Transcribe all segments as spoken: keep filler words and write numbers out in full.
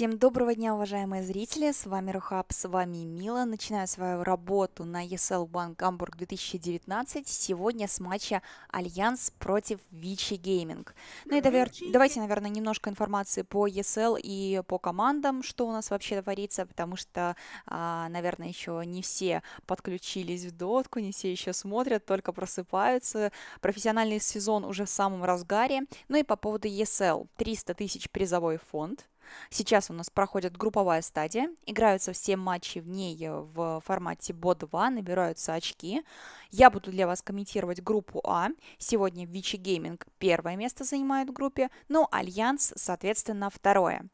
Всем доброго дня, уважаемые зрители, с вами Рухаб, с вами Мила. Начинаю свою работу на и эс эл Bank Hamburg две тысячи девятнадцать, сегодня с матча Альянс против Vici Gaming. Ну и довер... давайте, наверное, немножко информации по и эс эл и по командам, что у нас вообще творится, потому что, наверное, еще не все подключились в дотку, не все еще смотрят, только просыпаются. Профессиональный сезон уже в самом разгаре. Ну и по поводу и эс эл, триста тысяч призовой фонд. Сейчас у нас проходит групповая стадия, играются все матчи в ней в формате бо два, набираются очки. Я буду для вас комментировать группу А. Сегодня Vici Gaming первое место занимает в группе, но Альянс, соответственно, второе.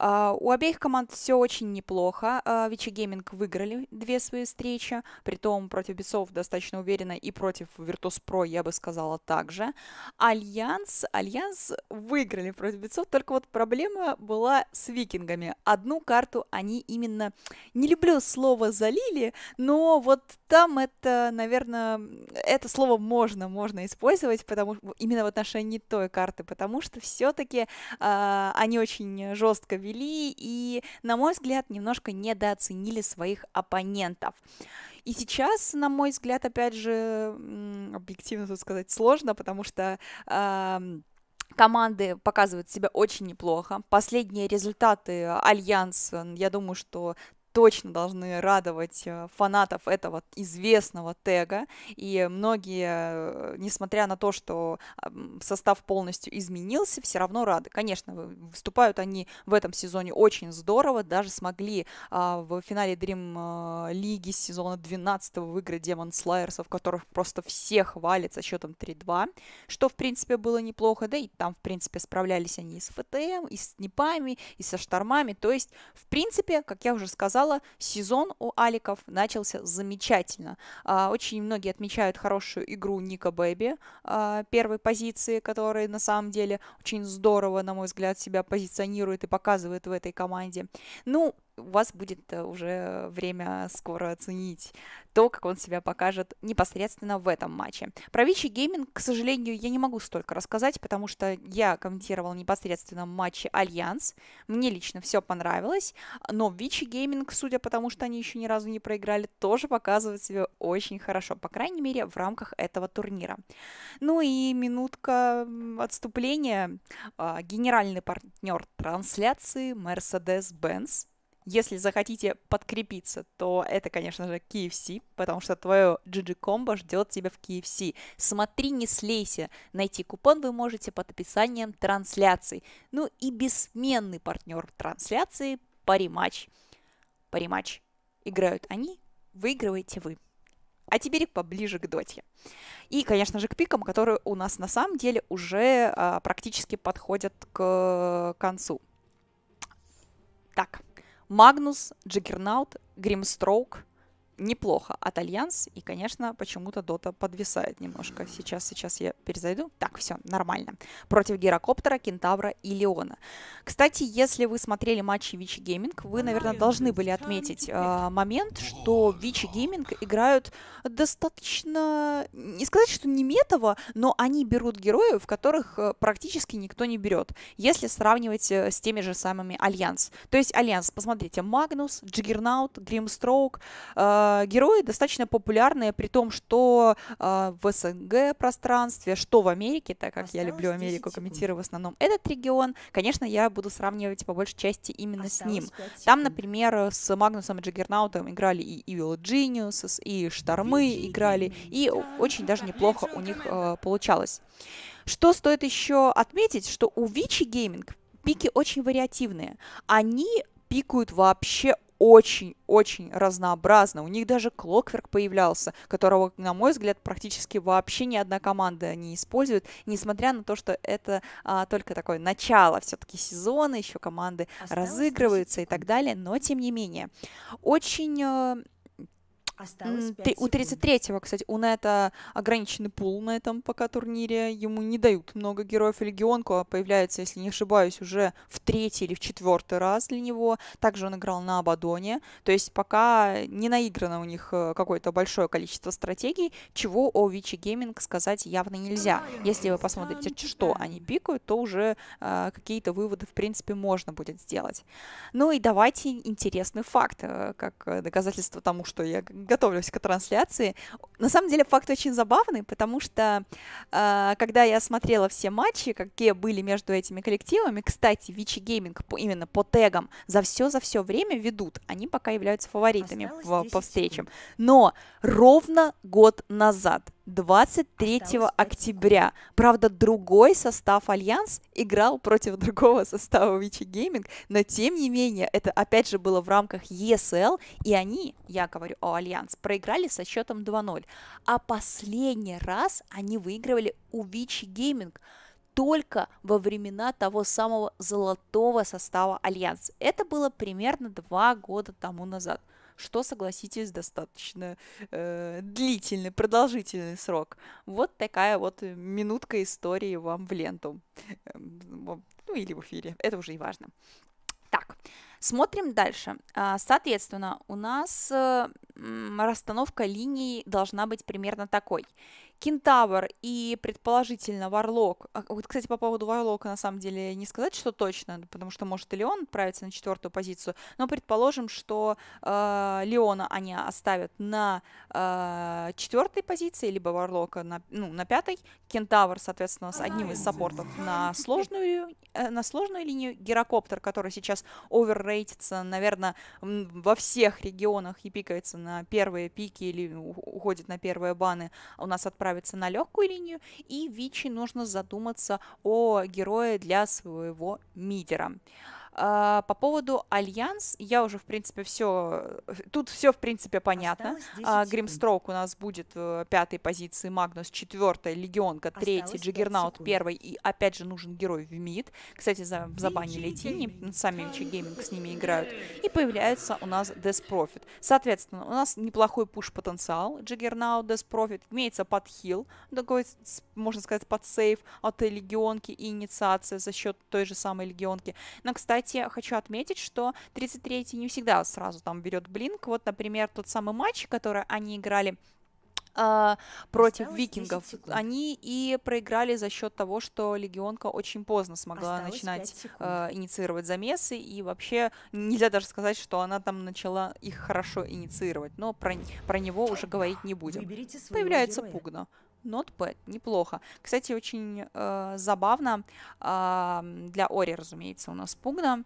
Uh, у обеих команд все очень неплохо. Uh, Vici Gaming выиграли две свои встречи, притом против Бесов достаточно уверенно и против Virtus.pro, я бы сказала, также. Альянс, Альянс выиграли против Бесов, только вот проблема была с Викингами. Одну карту они именно, не люблю слово «залили», но вот там это, наверное, это слово можно, можно использовать, потому именно в отношении той карты, потому что все-таки uh, они очень жестко видят и, на мой взгляд, немножко недооценили своих оппонентов. И сейчас, на мой взгляд, опять же, объективно тут сказать сложно, потому что э, команды показывают себя очень неплохо. Последние результаты Альянс, я думаю, что точно должны радовать фанатов этого известного тега. И многие, несмотря на то, что состав полностью изменился, все равно рады. Конечно, выступают они в этом сезоне очень здорово. Даже смогли а, в финале Dream Лиги сезона двенадцатого выиграть Демон Слайерсов, которых просто все хвалят со счетом три-два, что, в принципе, было неплохо. Да и там, в принципе, справлялись они и с ФТМ, и с Снипами, и со Штормами. То есть, в принципе, как я уже сказала, сезон у Аликов начался замечательно. Очень многие отмечают хорошую игру Nikobaby первой позиции, которая на самом деле очень здорово, на мой взгляд, себя позиционирует и показывает в этой команде. Ну, у вас будет уже время скоро оценить то, как он себя покажет непосредственно в этом матче. Про Vici Gaming, к сожалению, я не могу столько рассказать, потому что я комментировала непосредственно матчи Альянс. Мне лично все понравилось, но Vici Gaming, судя по тому, что они еще ни разу не проиграли, тоже показывает себя очень хорошо, по крайней мере, в рамках этого турнира. Ну и минутка отступления. Генеральный партнер трансляции Mercedes-Benz. Если захотите подкрепиться, то это, конечно же, кей эф си, потому что твое джи джи-комбо ждет тебя в кей эф си. Смотри, не слейся. Найти купон вы можете под описанием трансляции. Ну и бессменный партнер трансляции – Париматч. Париматч. Играют они, выигрываете вы. А теперь поближе к доте. И, конечно же, к пикам, которые у нас на самом деле уже а, практически подходят к концу. Так. Магнус, Джаггернаут, Гримстроук. Неплохо от Альянс. И, конечно, почему-то Дота подвисает немножко. Сейчас, сейчас я перезайду. Так, все, нормально. Против Гирокоптера, Кентавра и Леона. Кстати, если вы смотрели матчи Vici Gaming, вы, наверное, должны были отметить э, момент, что Vici Gaming играют достаточно... Не сказать, что не метово, но они берут героев, которых практически никто не берет, если сравнивать с теми же самыми Альянс. То есть Альянс, посмотрите, Магнус, Джаггернаут, Гримстроук... Э, Герои достаточно популярные, при том, что э, в СНГ пространстве, что в Америке, так как Осталось я люблю Америку, комментирую в основном этот регион, конечно, я буду сравнивать по большей части именно Осталось с ним. Там, например, с Магнусом и Джаггернаутом играли и Evil Geniuses, и Штормы играли, и очень даже неплохо у них э, получалось. Что стоит еще отметить, что у Vici Gaming пики очень вариативные. Они пикают вообще очень-очень разнообразно. У них даже Клокверк появлялся, которого, на мой взгляд, практически вообще ни одна команда не использует, несмотря на то, что это а, только такое начало все-таки сезона, еще команды Осталось разыгрываются и так далее, но тем не менее. Очень... Осталось пять секунд. У тридцать третьего, кстати, у Нета ограниченный пул на этом пока турнире. Ему не дают много героев. Легионку появляется, если не ошибаюсь, уже в третий или в четвертый раз для него. Также он играл на Абадоне. То есть пока не наиграно у них какое-то большое количество стратегий, чего о Vici Gaming сказать явно нельзя. Если вы посмотрите, что они пикают, то уже э, какие-то выводы, в принципе, можно будет сделать. Ну и давайте интересный факт, как доказательство тому, что я готовлюсь к трансляции. На самом деле факт очень забавный, потому что э, когда я смотрела все матчи, какие были между этими коллективами, кстати, Vici Gaming именно по тегам за все за все время ведут. Они пока являются фаворитами по, по встречам. Но ровно год назад, двадцать третьего октября, правда, другой состав Альянс играл против другого состава Vici Gaming, но тем не менее это опять же было в рамках и эс эл, и они, я говорю о Альянс, проиграли со счетом два ноль. А последний раз они выигрывали у Vici Gaming только во времена того самого золотого состава Альянс. Это было примерно два года тому назад, что, согласитесь, достаточно э, длительный, продолжительный срок. Вот такая вот минутка истории вам в ленту. Ну или в эфире, это уже и важно. Так, смотрим дальше. Соответственно, у нас расстановка линий должна быть примерно такой. Кентавр и, предположительно, Варлок. Вот, кстати, по поводу Варлока, на самом деле, не сказать, что точно, потому что может и Леон отправиться на четвертую позицию, но предположим, что э, Леона они оставят на э, четвертой позиции, либо Варлока на, ну, на пятой, Кентавр, соответственно, с одним из саппортов на сложную, э, на сложную линию, Гирокоптер, который сейчас оверрейтится, наверное, во всех регионах и пикается на первые пики или уходит на первые баны, у нас отправляется на легкую линию, и Vici нужно задуматься о герое для своего мидера. По поводу Альянс, я уже, в принципе, все, тут все, в принципе, понятно. Гримстроук у нас будет в пятой позиции, Магнус четвертая, Легионка третья, Джаггернаут первый, и опять же нужен герой в мид. Кстати, забанили Тини, сами Vici Gaming с ними играют. И появляется у нас Death Prophet. Соответственно, у нас неплохой пуш-потенциал, Джаггернаут, Death Prophet, имеется под хил, такой, можно сказать, под сейф от Легионки и инициация за счет той же самой Легионки. Но, кстати, хочу отметить, что тридцать третий не всегда сразу там берет Блинк. Вот, например, тот самый матч, который они играли против викингов, они и проиграли за счет того, что Легионка очень поздно смогла Осталось начинать э, инициировать замесы, и вообще нельзя даже сказать, что она там начала их хорошо инициировать, но про, про него уже говорить не будем. Появляется Пугна. Not bad, неплохо. Кстати, очень э, забавно, э, для Ори, разумеется, у нас Пугна.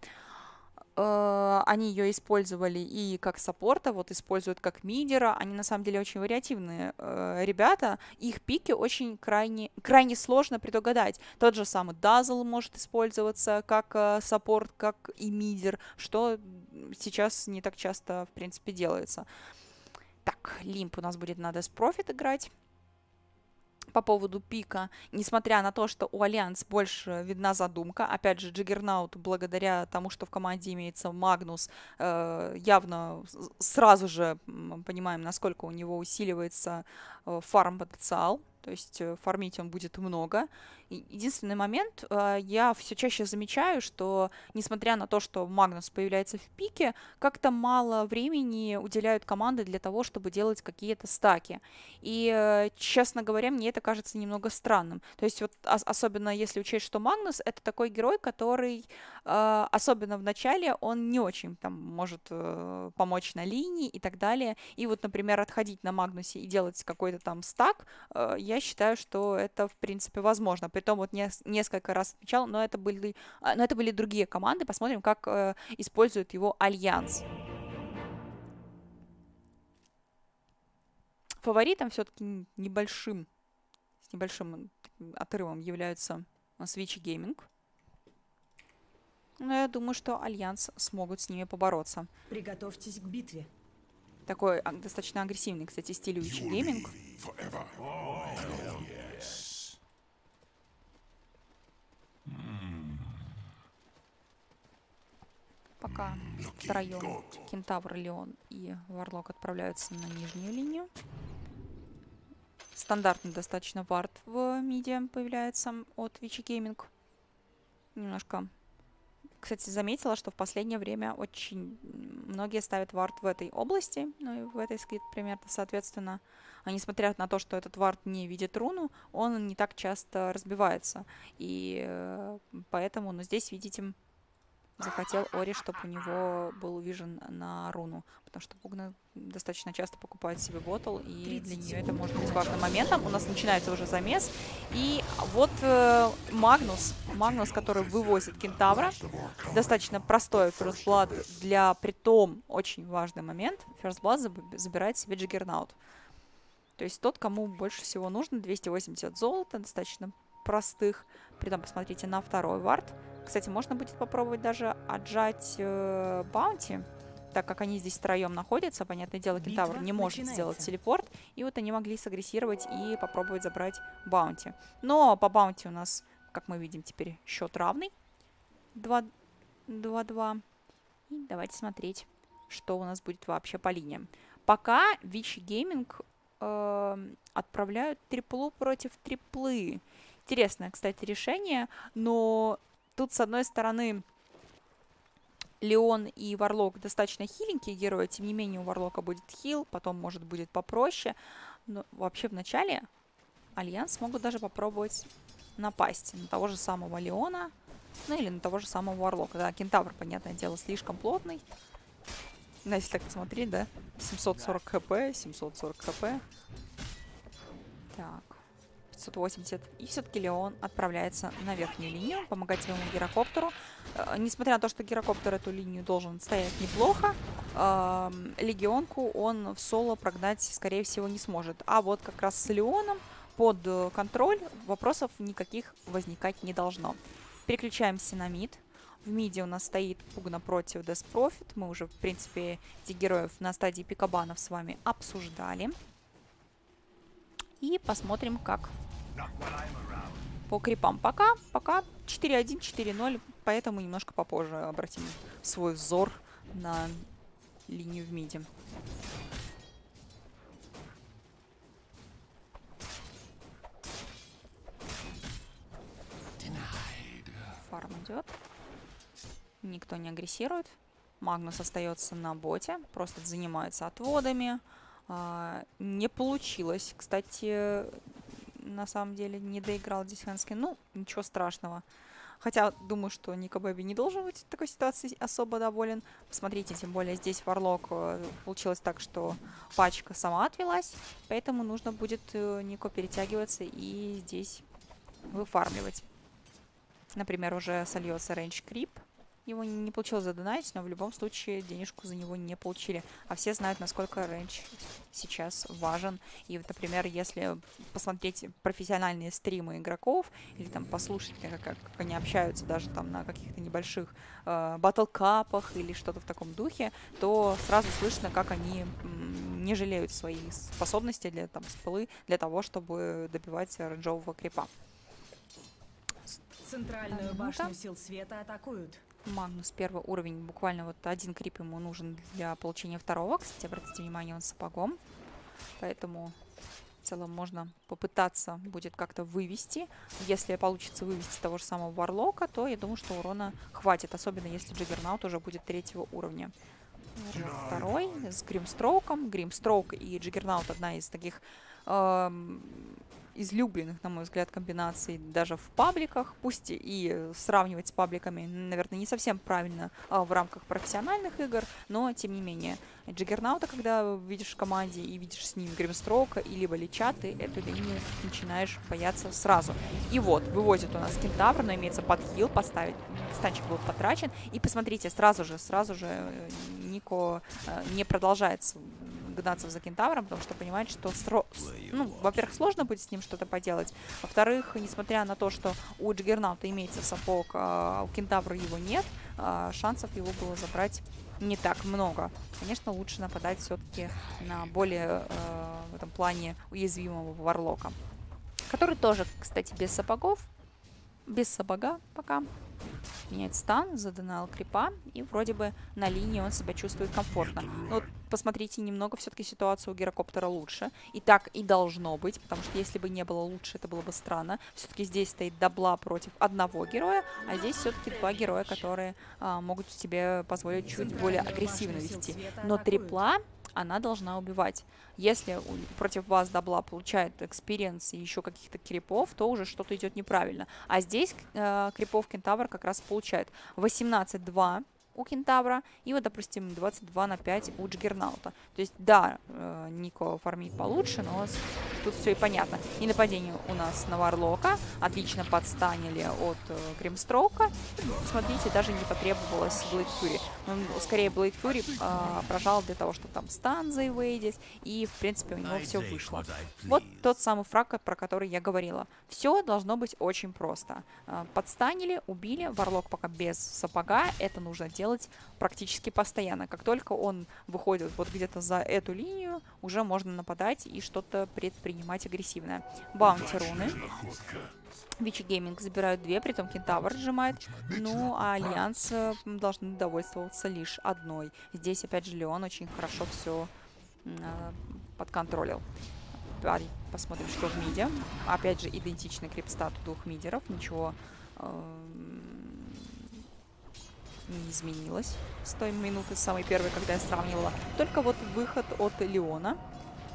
Они ее использовали и как саппорта, вот используют как мидера. Они на самом деле очень вариативные э, ребята. Их пики очень крайне, крайне сложно предугадать. Тот же самый Дазл может использоваться как э, саппорт, как и мидер, что сейчас не так часто, в принципе, делается. Так, Лимп у нас будет на Death Prophet играть. По поводу пика, несмотря на то, что у Альянс больше видна задумка, опять же, Джаггернаут, благодаря тому, что в команде имеется Магнус, явно сразу же понимаем, насколько у него усиливается фарм-потенциал, то есть фармить он будет много. Единственный момент, я все чаще замечаю, что, несмотря на то, что Магнус появляется в пике, как-то мало времени уделяют команды для того, чтобы делать какие-то стаки. И, честно говоря, мне это кажется немного странным. То есть, вот, особенно если учесть, что Магнус — это такой герой, который, особенно в начале, он не очень там может помочь на линии и так далее. И вот, например, отходить на Магнусе и делать какой-то там стак, я считаю, что это, в принципе, возможно. Притом вот несколько раз отмечал, но это были, но это были другие команды. Посмотрим, как э, использует его Альянс. Фаворитом все-таки небольшим, с небольшим отрывом являются Vici Gaming. Но я думаю, что Альянс смогут с ними побороться. Приготовьтесь к битве. Такой а, достаточно агрессивный, кстати, стиль Vici Gaming. Пока втроем Кентавр, Леон и Варлок отправляются на нижнюю линию. Стандартный достаточно вард в миде появляется от Vici Gaming. Немножко... Кстати, заметила, что в последнее время очень многие ставят вард в этой области, ну и в этой скид примерно, соответственно. А несмотря на то, что этот вард не видит руну, он не так часто разбивается. И поэтому, ну, здесь, видите, захотел Ори, чтобы у него был вижен на руну. Потому что Пугна достаточно часто покупает себе ботл, и для нее это может быть важным моментом. У нас начинается уже замес. И вот э, Магнус, Магнус, который вывозит Кентавра. Достаточно простой First Blood для, притом, очень важный момент. First Blood забирает себе Джаггернаут. То есть тот, кому больше всего нужно. двести восемьдесят золота, достаточно простых. При этом посмотрите на второй вард. Кстати, можно будет попробовать даже отжать э, баунти, так как они здесь втроем находятся. Понятное дело, Кентавр не может начинается. Сделать телепорт. И вот они могли сагрессировать и попробовать забрать баунти. Но по баунти у нас, как мы видим, теперь счет равный. два-два. И давайте смотреть, что у нас будет вообще по линиям. Пока Vici Gaming э, отправляют триплу против триплы. Интересное, кстати, решение, но... Тут, с одной стороны, Леон и Варлок достаточно хиленькие герои, тем не менее у Варлока будет хил, потом, может, будет попроще. Но вообще в начале Альянс могут даже попробовать напасть на того же самого Леона, ну или на того же самого Варлока. Да, Кентавр, понятное дело, слишком плотный. Ну, если так посмотреть, да, семьсот сорок хп, семьсот сорок хп. Так. пятьсот восемьдесят. И все-таки Леон отправляется на верхнюю линию, помогать своему гирокоптеру. Э, несмотря на то, что гирокоптер эту линию должен стоять неплохо, э, легионку он в соло прогнать, скорее всего, не сможет. А вот как раз с Леоном под контроль вопросов никаких возникать не должно. Переключаемся на мид. В миде у нас стоит Пугна против Death Prophet. Мы уже, в принципе, этих героев на стадии пикабанов с вами обсуждали. И посмотрим, как по крипам. Пока, пока четыре один, четыре ноль, поэтому немножко попозже обратим свой взор на линию в миде. Фарм идет. Никто не агрессирует. Магнус остается на боте, просто занимается отводами. А, не получилось, кстати, на самом деле не доиграл здесь Хэнски. Ну, ничего страшного. Хотя, думаю, что Nikobaby не должен быть в такой ситуации особо доволен. Посмотрите, тем более здесь Варлок. Получилось так, что пачка сама отвелась. Поэтому нужно будет Нико перетягиваться и здесь выфармливать. Например, уже сольется рейндж крип. Его не получилось задонатить, но в любом случае денежку за него не получили. А все знают, насколько рейндж сейчас важен. И вот, например, если посмотреть профессиональные стримы игроков, или там послушать, как, как они общаются даже там на каких-то небольших э, батлкапах или что-то в таком духе, то сразу слышно, как они м, не жалеют свои способности для там спылы, для того, чтобы добивать рейнджового крипа. Центральную башню сил света атакуют. Магнус первый уровень, буквально вот один крип ему нужен для получения второго. Кстати, обратите внимание, он с сапогом. Поэтому в целом можно попытаться будет как-то вывести. Если получится вывести того же самого Варлока, то я думаю, что урона хватит. Особенно если Джаггернаут уже будет третьего уровня. Второй с Гримстроуком. Гримстроук и Джаггернаут — одна из таких э излюбленных, на мой взгляд, комбинаций даже в пабликах. Пусть и сравнивать с пабликами, наверное, не совсем правильно а в рамках профессиональных игр, но тем не менее. Джаггернаута, когда видишь в команде и видишь с ним Гримстроука и либо Лича, ты эту линию начинаешь бояться сразу. И вот, вывозит у нас Кентавр, но имеется подхил, подставить. Станчик был потрачен. И посмотрите, сразу же, сразу же Нико не продолжает гнаться за Кентавром, потому что понимает, что, стро... ну, во-первых, сложно будет с ним что-то поделать. Во-вторых, несмотря на то, что у Джаггернаута имеется сапог, а у Кентавра его нет, шансов его было забрать не так много. Конечно, лучше нападать все-таки на более э, в этом плане уязвимого Варлока, который тоже, кстати, без сапогов, без сапога пока. меняет стан, задонал крипа, и вроде бы на линии он себя чувствует комфортно. Но вот посмотрите, немного все-таки ситуация у гирокоптера лучше. И так и должно быть, потому что если бы не было лучше, это было бы странно. Все-таки здесь стоит дабла против одного героя, а здесь все-таки два героя, которые а, могут себе позволить чуть более агрессивно вести. Но трипла... она должна убивать. Если против вас дабла получает экспириенс и еще каких-то крипов, то уже что-то идет неправильно. А здесь э, крипов кентавр как раз получает восемнадцать два у кентавра и вот, допустим, двадцать два на пять у джаггернаута. То есть, да, э, Нико фармит получше, но тут все и понятно. И нападение у нас на Варлока. Отлично подстанили от э, Гримстроука. Смотрите, даже не потребовалось Блэйд Фьюри. Ну, скорее, Блэйд Фьюри э, прожал для того, чтобы там стан заивейдить. И, в принципе, у него все вышло. Вот тот самый фраг, про который я говорила. Все должно быть очень просто. Э, подстанили, убили. Варлок пока без сапога. Это нужно делать практически постоянно. Как только он выходит вот где-то за эту линию, уже можно нападать и что-то предпринимать. Принимать агрессивное. Баунти руны. Vici Gaming забирают две, притом кентавр сжимает. Ну, а Альянс должны довольствоваться лишь одной. Здесь, опять же, Леон очень хорошо все э, подконтролил. Посмотрим, что в миде. Опять же, идентичный крипстат у двух мидеров. Ничего э, не изменилось с той минуты, с самой первой, когда я сравнивала. Только вот выход от Леона.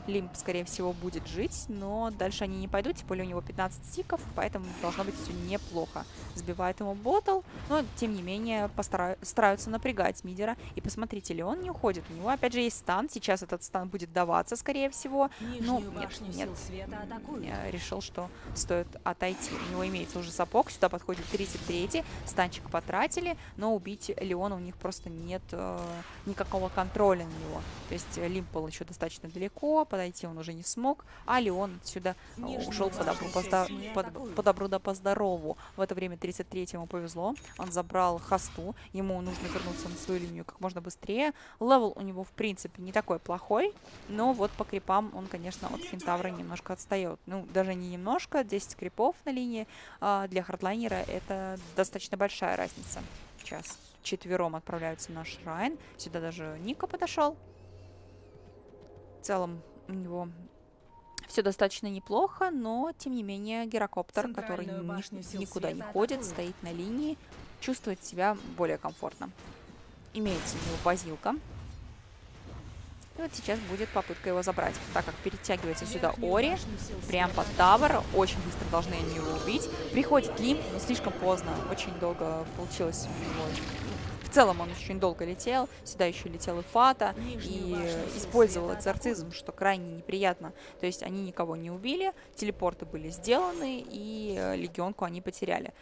Лимп, скорее всего, будет жить, но дальше они не пойдут, тем более у него пятнадцать тиков, поэтому должно быть все неплохо. Сбивает ему боттл, но, тем не менее, постара... стараются напрягать мидера. И посмотрите, Леон не уходит. У него, опять же, есть стан, сейчас этот стан будет даваться, скорее всего. Ну, нет, нет, решил, что стоит отойти. У него имеется уже сапог, сюда подходит тридцать третий, станчик потратили, но убить Леона у них просто нет э, никакого контроля на него. То есть Лимп был еще достаточно далеко, подойти он уже не смог, а Леон отсюда Нижний ушел по добру, позда... под... по добру да по здорову. В это время тридцать третьему повезло, он забрал хосту, ему нужно вернуться на свою линию как можно быстрее. Левел у него, в принципе, не такой плохой, но вот по крипам он, конечно, от кентавра немножко отстает. Ну, даже не немножко, десять крипов на линии, а для хардлайнера это достаточно большая разница. Сейчас четвером отправляются на шрайн, сюда даже Ника подошел. В целом, у него все достаточно неплохо, но, тем не менее, гирокоптер, который ни, никуда не ходит, стоит на линии, чувствует себя более комфортно. Имеется у него базилка. И вот сейчас будет попытка его забрать, так как перетягивается сюда Ори, прям под тавер, очень быстро должны они его убить. Приходит Лимп, но слишком поздно, очень долго получилось у него. В целом он очень долго летел, сюда еще летел и Фата, и использовал экзорцизм, что крайне неприятно. То есть они никого не убили, телепорты были сделаны, и легионку они потеряли.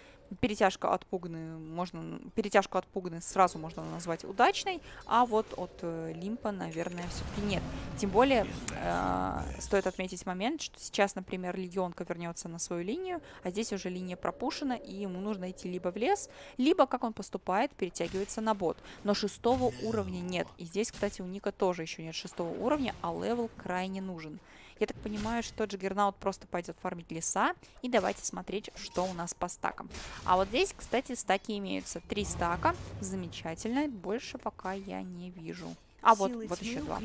Перетяжка от Пугны можно, перетяжку от Пугны сразу можно назвать удачной, а вот от Лимпа, наверное, все-таки нет. Тем более, э, стоит отметить момент, что сейчас, например, легионка вернется на свою линию, а здесь уже линия пропушена, и ему нужно идти либо в лес, либо, как он поступает, перетягивается на бот. Но шестого уровня нет. И здесь, кстати, у Ника тоже еще нет шестого уровня, а левел крайне нужен. Я так понимаю, что джаггернаут просто пойдет фармить леса, и давайте смотреть, что у нас по стакам. А вот здесь, кстати, стаки имеются. Три стака. Замечательно. Больше пока я не вижу. А вот, вот еще два.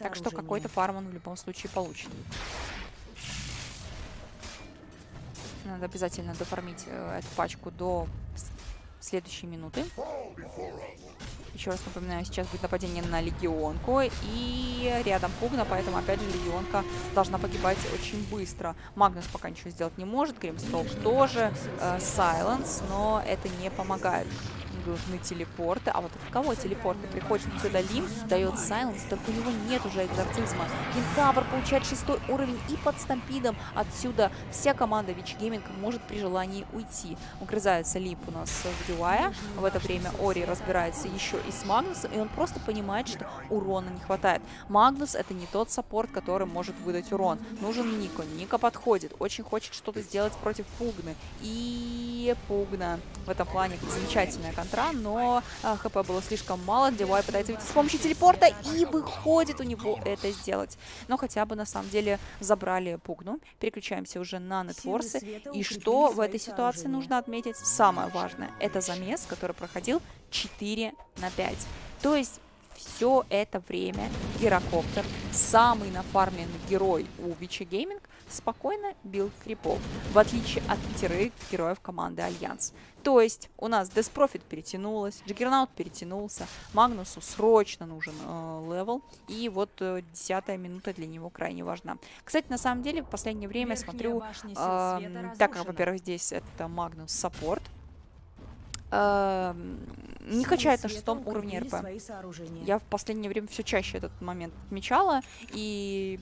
Так что какой-то фарм он в любом случае получит. Надо обязательно дофармить э, эту пачку до следующей минуты. Еще раз напоминаю, сейчас будет нападение на легионку, и рядом Пугна, поэтому опять же легионка должна погибать очень быстро. Магнус пока ничего сделать не может, Гримстроук тоже, Сайленс, э, но это не помогает. Нужны телепорты, а вот от кого телепорты? Приходит сюда Лимп, дает Сайленс, только у него нет уже экзорцизма. Кентавр получает шестой уровень, и под стампидом отсюда вся команда Vici Gaming может при желании уйти. Угрызается Лимп у нас в Девайс, в это время Ори разбирается еще и с Магнусом, и он просто понимает, что урона не хватает. Магнус — это не тот саппорт, который может выдать урон. Нужен Нико, Ника подходит, очень хочет что-то сделать против Пугны, и Пугна в этом плане замечательная контракция. удара, но а, ХП было слишком мало. Девай пытается выйти с помощью телепорта, и выходит у него это сделать. Но хотя бы, на самом деле, забрали Пугну. Переключаемся уже на нетворсы. И что в этой ситуации нужно отметить? Самое важное — это замес, который проходил четыре на пять. То есть... Все это время Гирокоптер, самый нафарменный герой у Vici Gaming, спокойно бил крипов, в отличие от пятерых героев команды Альянс. То есть у нас Death Prophet перетянулась, Джаггернаут перетянулся, Магнусу срочно нужен э, левел, и вот э, десятая минута для него крайне важна. Кстати, на самом деле, в последнее время я смотрю, э, так как, во-первых, здесь это Магнус саппорт, Uh, не качает на шестом уровне РП. Я в последнее время все чаще этот момент отмечала. И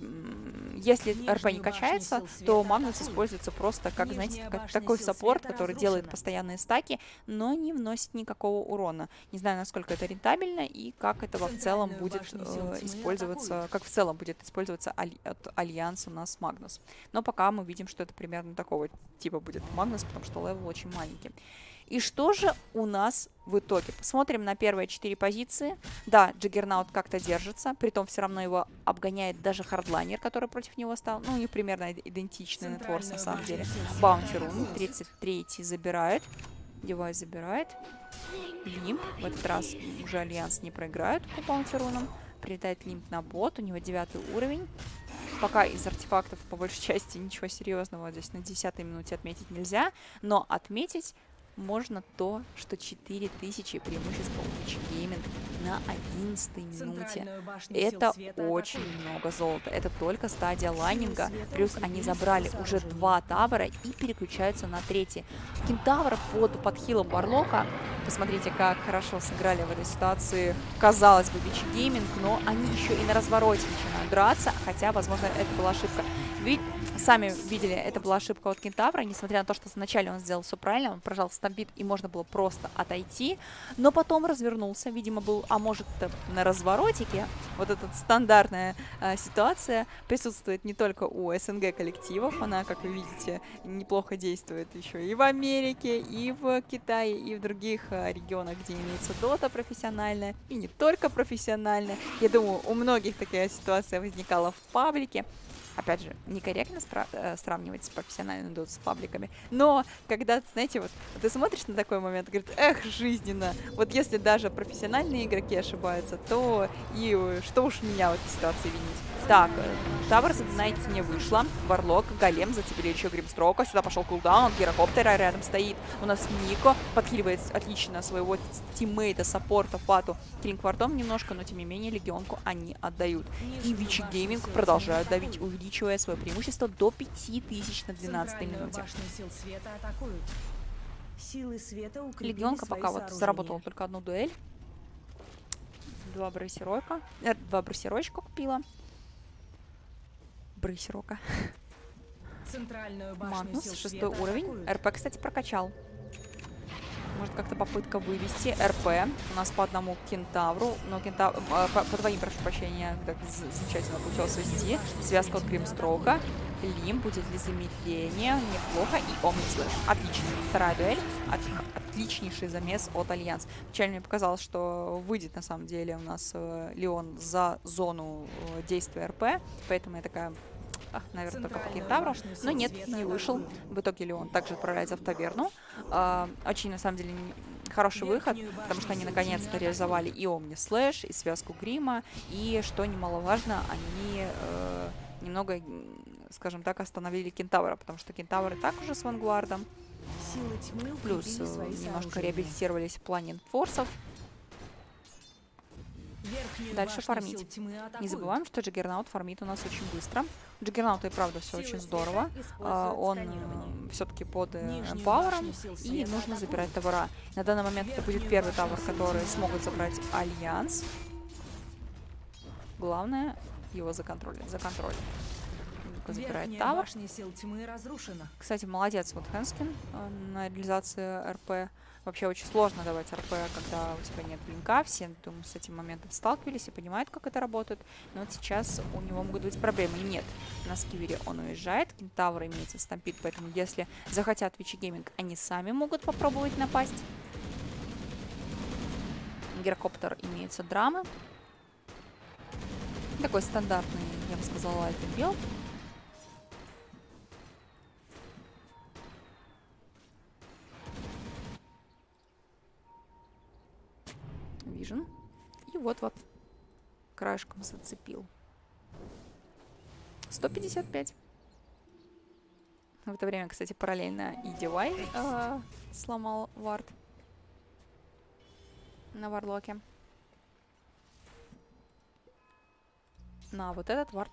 если РП не качается, то Магнус используется просто как, знаете, как такой саппорт, который делает постоянные стаки, но не вносит никакого урона. Не знаю, насколько это рентабельно и как это в целом будет э, использоваться, как в целом будет использоваться аль, от Альянс у нас Магнус. Но пока мы видим, что это примерно такого типа будет Магнус, потому что левел очень маленький. И что же у нас в итоге? Посмотрим на первые четыре позиции. Да, Джаггернаут как-то держится, притом все равно его обгоняет даже хардлайнер, который против него стал. Ну, у них примерно идентичный нетворс, на самом деле. Баунти-рун, тридцать третий забирает. Девайс забирает. Лимп. В этот раз уже Альянс не проиграют по баунти-рунам. Прилетает Лимп на бот, у него девятый уровень. Пока из артефактов, по большей части, ничего серьезного здесь на десятой минуте отметить нельзя. Но отметить... можно то, что четыре тысячи преимущества у Vici Gaming на одиннадцатой минуте. Это очень много золота. Это только стадия лайнинга. Плюс они забрали уже два тавера и переключаются на третий. Кентавр под, под хилом Варлока. Посмотрите, как хорошо сыграли в этой ситуации, казалось бы, Vici Gaming, но они еще и на развороте начинают драться, хотя, возможно, это была ошибка. Ведь сами видели, это была ошибка от Кентавра, несмотря на то, что вначале он сделал все правильно, он прожал стамбит и можно было просто отойти, но потом развернулся, видимо, был, а может, на разворотике. Вот эта стандартная э, ситуация присутствует не только у СНГ коллективов, она, как вы видите, неплохо действует еще и в Америке, и в Китае, и в других э, регионах, где имеется дота профессиональная, и не только профессиональная. Я думаю, у многих такая ситуация возникала в паблике. Опять же, некорректно сравнивать с профессиональным дотом с пабликами. Но когда, знаете, вот ты смотришь на такой момент и говоришь, эх, жизненно. Вот если даже профессиональные игроки ошибаются, то и что уж меня в этой ситуации винить. Так, Тавр задонайтить не вышло. Варлок, Голем, зацепили еще Гримстроука. Сюда пошел кулдаун, Гирокоптера рядом стоит. У нас Нико подхиливает отлично своего тиммейта, саппорта, Фату. Киллинг-квартом немножко, но тем не менее легионку они отдают. И Vici Gaming продолжают давить, увеличивать свое преимущество до пяти тысяч на двенадцатой минуте. Легионка пока вот заработала только одну дуэль. Два брейсеройка. Э, два брейсерочка купила. Брейсерока. Магнус, шестой уровень. РП, кстати, прокачал. Может, как-то попытка вывести РП. У нас по одному Кентавру, но кентав... по, по двоим, прошу прощения, так замечательно получилось вести. Связка от Гримстроука. Лим будет для замедления. Неплохо. И Омни-Слэш. Отлично. Вторая дуэль. От... Отличнейший замес от Альянс. Вначале мне показалось, что выйдет, на самом деле, у нас Леон за зону действия РП. Поэтому я такая... Ах, наверное, только по Кентавру. Но нет, не вышел. В итоге Леон также отправляется в таверну. А, очень, на самом деле, хороший выход, потому что они наконец-то реализовали и Омни-Слэш, и связку Грима, и, что немаловажно, они э, немного, скажем так, остановили Кентавра, потому что Кентавр и так уже с Вангуардом. Плюс немножко реабилитировались в плане инфорсов. Дальше фармить. Не забываем, что Джаггернаут фармит у нас очень быстро. Джаггернаут и правда все очень здорово. Он все-таки под эмпауэром. И нужно забирать тавера. На данный момент это будет первый тавер, который смогут забрать Альянс. Главное его законтролить. Законтролить. Забирает тавер. Кстати, молодец вот Хэнскин на реализации РП. Вообще очень сложно давать РП, когда у тебя нет блинка. Все, думаю, с этим моментом сталкивались и понимают, как это работает. Но вот сейчас у него могут быть проблемы. Нет, на скивере он уезжает. Кентавр имеется стампит, поэтому если захотят Vici Gaming, они сами могут попробовать напасть. Гирокоптер имеются драмы. Такой стандартный, я бы сказала, лайтный билд. Вижен. И вот-вот краешком зацепил. сто пятьдесят пять. В это время, кстати, параллельно и Девайс э, сломал вард на Варлоке. На вот этот вард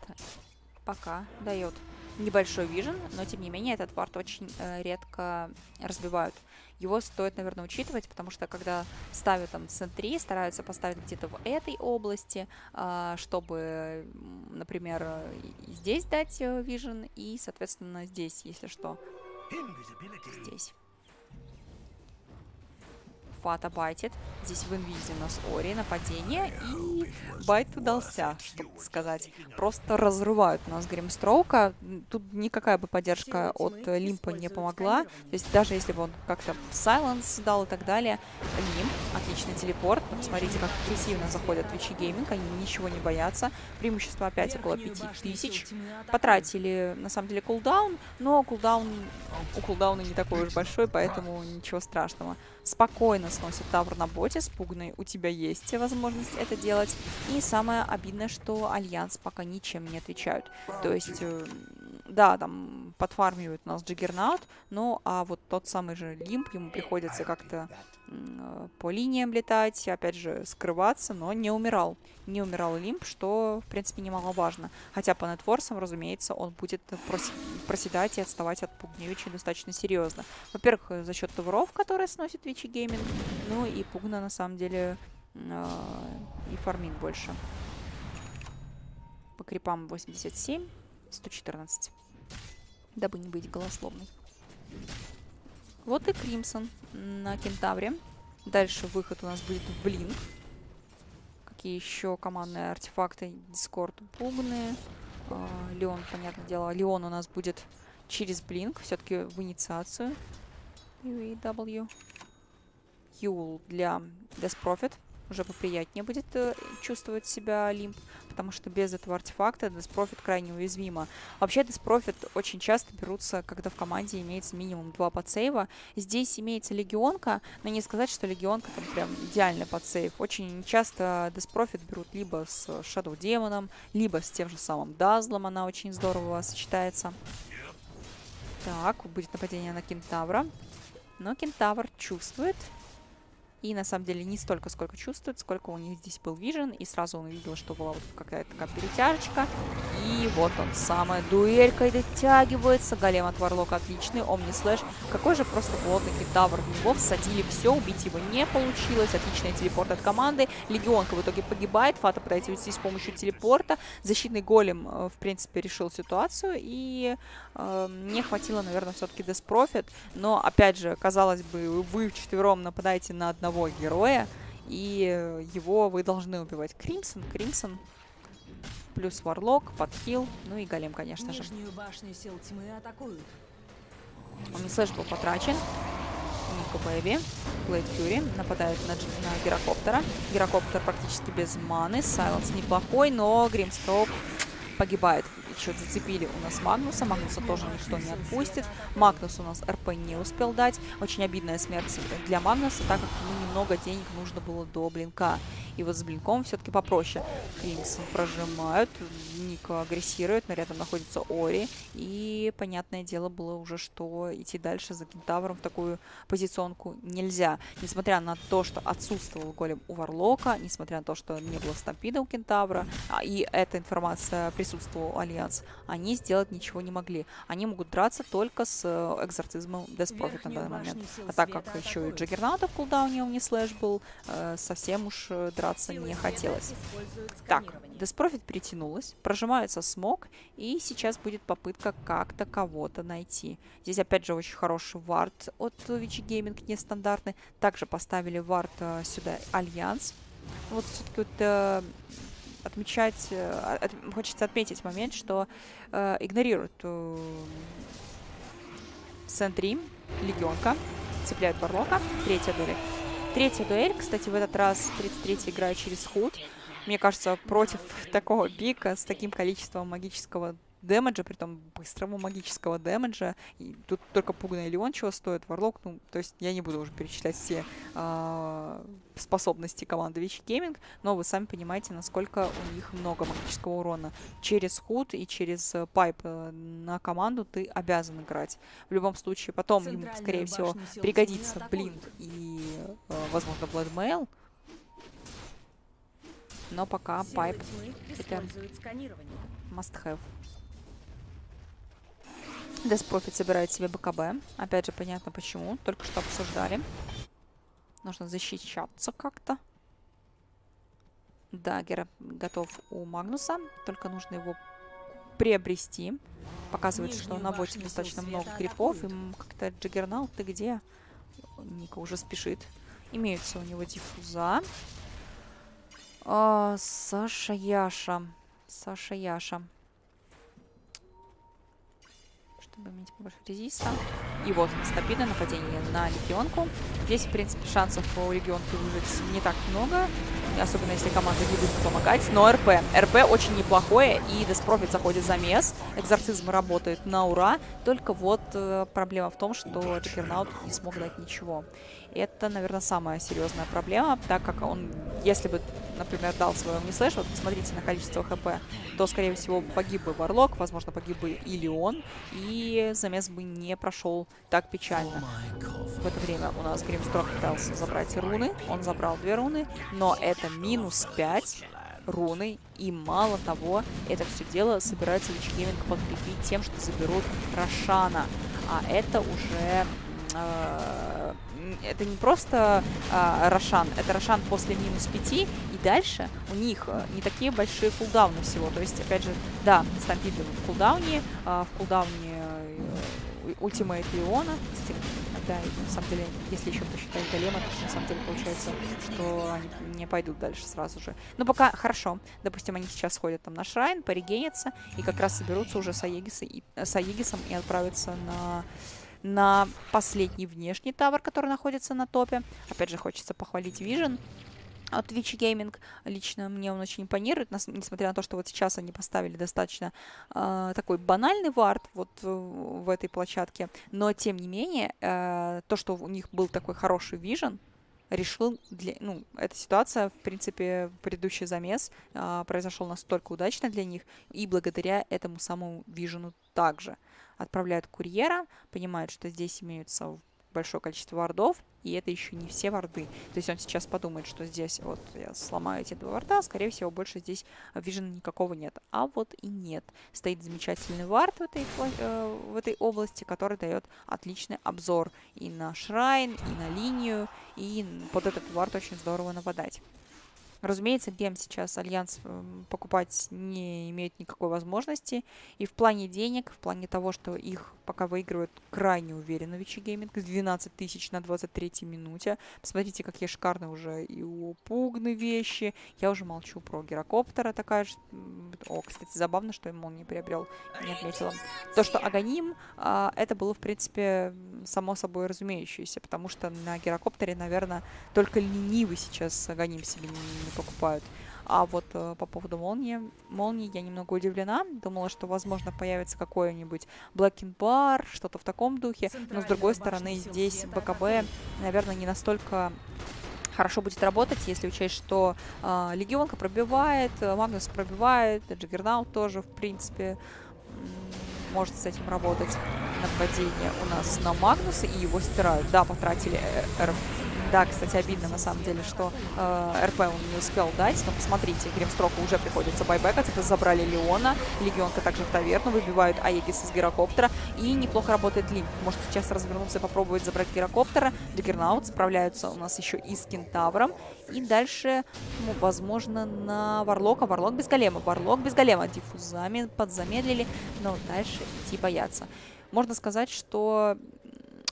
пока дает небольшой вижен, но тем не менее этот вард очень э, редко разбивают. Его стоит, наверное, учитывать, потому что когда ставят там центри, стараются поставить где-то в этой области, э, чтобы, например, здесь дать вижен и, соответственно, здесь, если что. Здесь. Фата байтит. Здесь в инвизе у нас Ори, нападение. И байт удался, что сказать. Просто разрывают у нас Гримстроука. Тут никакая бы поддержка от Лимпа не помогла. То есть даже если бы он как-то сайленс дал и так далее. Лимп, отличный телепорт. Посмотрите, как агрессивно заходят Vici Gaming. Они ничего не боятся. Преимущество опять около пяти тысяч. Потратили, на самом деле, кулдаун. Но кулдаун у кулдауна не такой уж большой, поэтому ничего страшного. Спокойно сносит Тавр на боте с Пугной. У тебя есть возможность это делать. И самое обидное, что Альянс пока ничем не отвечают. То есть, да, там подфармивают у нас Джаггернаут, но а вот тот самый же Лимп, ему приходится как-то по линиям летать, опять же, скрываться, но не умирал. Не умирал Лимп, что, в принципе, немаловажно. Хотя по нетворсам, разумеется, он будет проседать и отставать от Пугневича достаточно серьезно. Во-первых, за счет тавров, которые сносит Vici Gaming, ну и Пугна, на самом деле, и фармит больше. По крипам восемьдесят семь, сто четырнадцать. Дабы не быть голословной. Вот и Кримсон на Кентавре. Дальше выход у нас будет в Блинк. Какие еще командные артефакты? Дискорд Пугны. Леон, понятное дело. Леон у нас будет через Блинк. Все-таки в инициацию. ю и дабл ю. Юл для Death Prophet. Уже поприятнее будет чувствовать себя Лимп, потому что без этого артефакта Death Prophet крайне уязвима. Вообще Death Prophet очень часто берутся, когда в команде имеется минимум два подсейва. Здесь имеется легионка, но не сказать, что легионка там прям идеальный подсейв. Очень часто Death Prophet берут либо с Shadow Демоном, либо с тем же самым Дазлом, она очень здорово сочетается. Так, будет нападение на Кентавра, но Кентавр чувствует. И на самом деле не столько, сколько чувствует, сколько у них здесь был вижен. И сразу он увидел, что была вот какая-то такая перетяжечка. И вот он, самая дуэлька, и дотягивается. Голем от Варлока отличный. Омни-Слэш. Какой же просто плотный Кентавр. В него всадили все, убить его не получилось. Отличный телепорт от команды. Легионка в итоге погибает. Фата пытается уйти с помощью телепорта. Защитный голем, в принципе, решил ситуацию. И э, не хватило, наверное, все-таки Death Prophet. Но, опять же, казалось бы, вы вчетвером нападаете на одного героя, и его вы должны убивать. Кримсон, Кримсон, плюс Варлок, подхил, ну и голем, конечно же. Омни-Слэш был потрачен. Nikobaby, Блейд Фьюри, нападает на, на Гирокоптера. Гирокоптер практически без маны, сайленс неплохой, но Гримстроук погибает. Еще зацепили у нас Магнуса. Магнуса тоже никто не отпустит. Магнус у нас РП не успел дать. Очень обидная смерть для Магнуса, так как ему немного денег нужно было до блинка. И вот с блинком все-таки попроще. Кримсон прожимают, Ника агрессирует, но рядом находится Ори. И, понятное дело, было уже, что идти дальше за Кентавром в такую позиционку нельзя. Несмотря на то, что отсутствовал голем у Варлока, несмотря на то, что не было стампида у Кентавра, и эта информация присутствовала у Альянс, они сделать ничего не могли. Они могут драться только с экзорцизмом Death Prophet на данный момент. А так как еще и Джаггернаута в кулдауне Омни-Слэш был, э, совсем уж драться не хотелось. Так, Death Prophet перетянулась, прожимается смог, и сейчас будет попытка как-то кого-то найти. Здесь опять же очень хороший вард от Vici Gaming, нестандартный. Также поставили вард сюда Альянс. Вот все-таки вот, э, отмечать, э, от, хочется отметить момент, что э, игнорируют э, Сентри, легионка, цепляют Варлока, третья доля. третья дуэль, кстати, в этот раз тридцать третья играет через худ. Мне кажется, против такого пика, с таким количеством магического демеджа, притом быстрого магического демеджа, и тут только Пугна и Леон чего стоит, Варлок, ну, то есть я не буду уже перечислять все э, способности команды Vici Gaming, но вы сами понимаете, насколько у них много магического урона. Через худ и через пайп на команду ты обязан играть. В любом случае, потом ему, скорее всего, пригодится Блинк и, э, возможно, Бладмейл. Но пока пайп — это must-have. Death Prophet собирает себе БКБ. Опять же, понятно почему. Только что обсуждали. Нужно защищаться как-то. Даггер готов у Магнуса. Только нужно его приобрести. Показывает, что на боте достаточно много крипов. И как-то Джаггернаут, ты где? Ника уже спешит. Имеются у него диффуза. О, Саша Яша. Саша Яша. Чтобы иметь побольше резиста. И вот стабильное нападение на легионку. Здесь, в принципе, шансов у легионки выжить не так много. Особенно, если команда не будет помогать. Но РП. РП очень неплохое. И Death Prophet заходит в замес. Экзорцизм работает на ура. Только вот проблема в том, что Джаггернаут не смог дать ничего. Это, наверное, самая серьезная проблема. Так как он, если бы, например, дал своего Омни-Слэш, вот посмотрите на количество ХП, то, скорее всего, погиб бы Варлок, возможно, погиб бы и Леон. И замес бы не прошел так печально. В это время у нас Гримстроук пытался забрать руны. Он забрал две руны, но это минус пять руны. И мало того, это все дело собирается Vici Gaming подкрепить тем, что заберут Рошана. А это уже... Э, это не просто э, Рошан, это Рошан после минус пяти, и дальше у них э, не такие большие кулдауны всего. То есть, опять же, да, стампиды в кулдауне, э, в кулдауне э, ультимейт Леона. Да, и, на самом деле, если еще посчитать голема, то на самом деле получается, что они не пойдут дальше сразу же. Но пока хорошо. Допустим, они сейчас ходят там на Шрайн, порегенятся, и как раз соберутся уже с Аегисом и, с Аегисом и отправятся на... на последний внешний тавер, который находится на топе. Опять же, хочется похвалить Vision от Vici Gaming. Лично мне он очень импонирует, несмотря на то, что вот сейчас они поставили достаточно э, такой банальный вард вот в этой площадке. Но, тем не менее, э, то, что у них был такой хороший Vision, решил, для, ну, эта ситуация, в принципе, предыдущий замес э, произошел настолько удачно для них, и благодаря этому самому Vision также. Отправляют курьера, понимают, что здесь имеются большое количество вардов, и это еще не все варды. То есть он сейчас подумает, что здесь вот я сломаю эти два варда, скорее всего, больше здесь вижена никакого нет. А вот и нет. Стоит замечательный вард в этой, э, в этой области, который дает отличный обзор и на шрайн, и на линию, и под этот вард очень здорово нападать. Разумеется, гем сейчас Альянс покупать не имеет никакой возможности. И в плане денег, в плане того, что их пока выигрывают крайне уверенно Vici Gaming. двенадцать тысяч на двадцать третьей минуте. Посмотрите, какие шикарные уже и у Пугны вещи. Я уже молчу про Гирокоптера. Такая же... О, кстати, забавно, что ему он не приобрел. Не отметила. То, что Аганим, это было, в принципе, само собой разумеющееся. Потому что на Гирокоптере, наверное, только ленивый сейчас Аганим себе не покупают. А вот э, по поводу молнии, молнии я немного удивлена. Думала, что, возможно, появится какой-нибудь Blacking Bar, что-то в таком духе. Но, с другой стороны, здесь БКБ, наверное, не настолько хорошо будет работать, если учесть, что э, Легионка пробивает, Магнус пробивает, Джаггернаут тоже, в принципе, может с этим работать. Нападение у нас на Магнуса, и его стирают. Да, потратили РФ. Да, кстати, обидно на самом деле, что э, РП он не успел дать. Но посмотрите, Гримстроку уже приходится байбекать. Это забрали Леона. Легионка также в таверну. Выбивают Аегис из Гирокоптера. И неплохо работает Лимп. Может сейчас развернуться и попробовать забрать Гирокоптера. Джаггернаут справляются у нас еще и с Кентавром. И дальше, ну, возможно, на Варлока. Варлок без голема. Варлок без голема. Диффузами подзамедлили. Но дальше идти боятся. Можно сказать, что...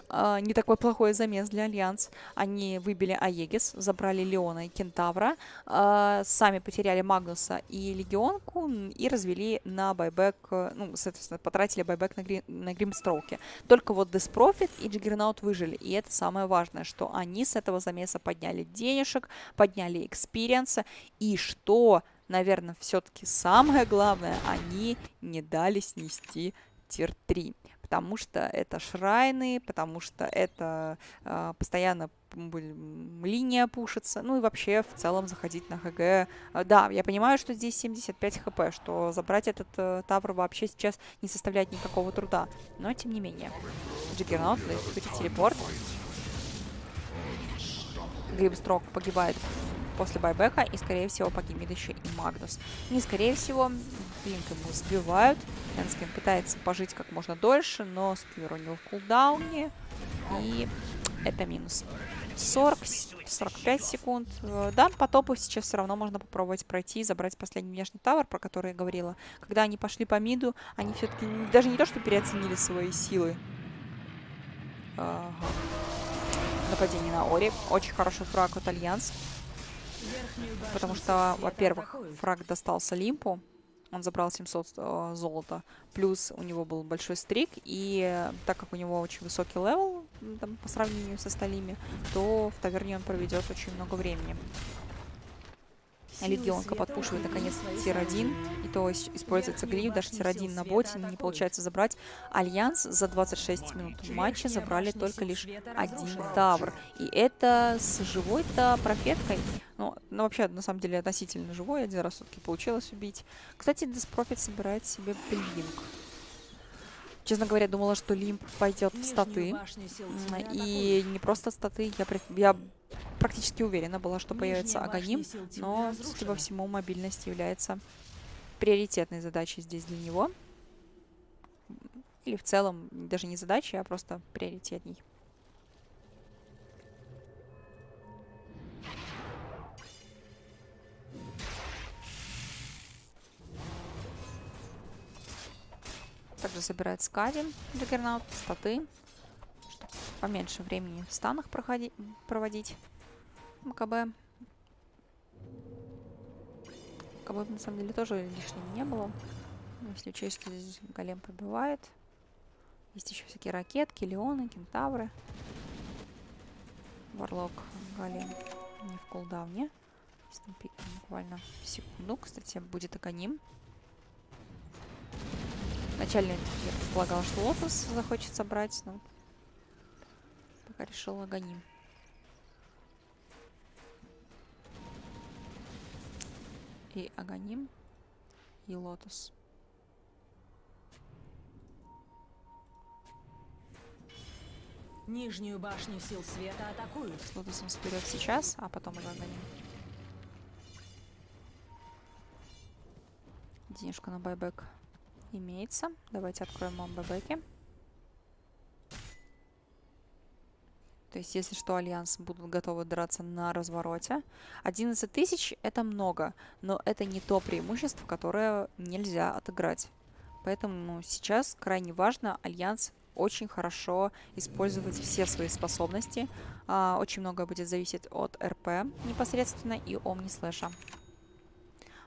э, не такой плохой замес для Альянс. Они выбили Aegis, забрали Леона и Кентавра, э, сами потеряли Магнуса и Легионку и развели на байбек, ну, соответственно, потратили байбек на, гри, на Гримстроуке. Только вот Death Prophet и Джаггернаут выжили, и это самое важное, что они с этого замеса подняли денежек, подняли экспириенса, и что, наверное, все-таки самое главное, они не дали снести тир три. Потому что это шрайны, потому что это э, постоянно линия пушится. Ну и вообще в целом заходить на ХГ. Да, я понимаю, что здесь семьдесят пять хп, что забрать этот э, тавр вообще сейчас не составляет никакого труда. Но тем не менее. Джаггернаут, будет телепорт. Гримстроук погибает после байбека, и, скорее всего, погибнет еще и Магнус. Не скорее всего, Блинк ему сбивают. Энскин пытается пожить как можно дольше, но Спир у него в кулдауне, и это минус. сорок-сорок пять секунд. Да, по топу сейчас все равно можно попробовать пройти и забрать последний внешний тавр, про который я говорила. Когда они пошли по миду, они все-таки даже не то, что переоценили свои силы. Ага. Нападение на Ори. Очень хороший фраг от Альянс. Потому что, во-первых, фраг достался Лимпу, он забрал семьсот золота, плюс у него был большой стрик, и так как у него очень высокий левел там, по сравнению с остальными, то в таверне он проведет очень много времени. Легионка подпушивает наконец тир один, и то используется гриф, даже тир один на боте не получается забрать. Альянс за двадцать шесть минут матча забрали только лишь один тавр, и это с живой-то профеткой. Ну, ну, вообще, на самом деле, относительно живой. Один раз все-таки получилось убить. Кстати, Death Prophet собирает себе Блинк. Честно говоря, думала, что Лимп пойдет в статы. И не просто статы. Я, я практически уверена была, что появится Аганим. Но, судя по всему, мобильность является приоритетной задачей здесь для него. Или в целом, даже не задачей, а просто приоритетней. Также собирает скади Джаггернаут, статы, чтобы поменьше времени в станах проходи, проводить. МКБ. МКБ, на самом деле, тоже лишним не было. Если учесть, что здесь голем пробивает. Есть еще всякие ракетки, леоны, кентавры. Варлок, голем не в кулдауне. Буквально секунду, кстати, будет Аганим. Начально я предполагала, что Лотус захочет собрать, но пока решила Аганим. И Аганим, и Лотус. Нижнюю башню сил света атакуют. С Лотусом вперед сейчас, а потом уже Аганим. Денежка на байбек имеется. Давайте откроем МКБ. То есть, если что, Альянс будут готовы драться на развороте. одиннадцать тысяч это много, но это не то преимущество, которое нельзя отыграть. Поэтому сейчас крайне важно Альянс очень хорошо использовать все свои способности. Очень многое будет зависеть от РП непосредственно и Омни-Слэша.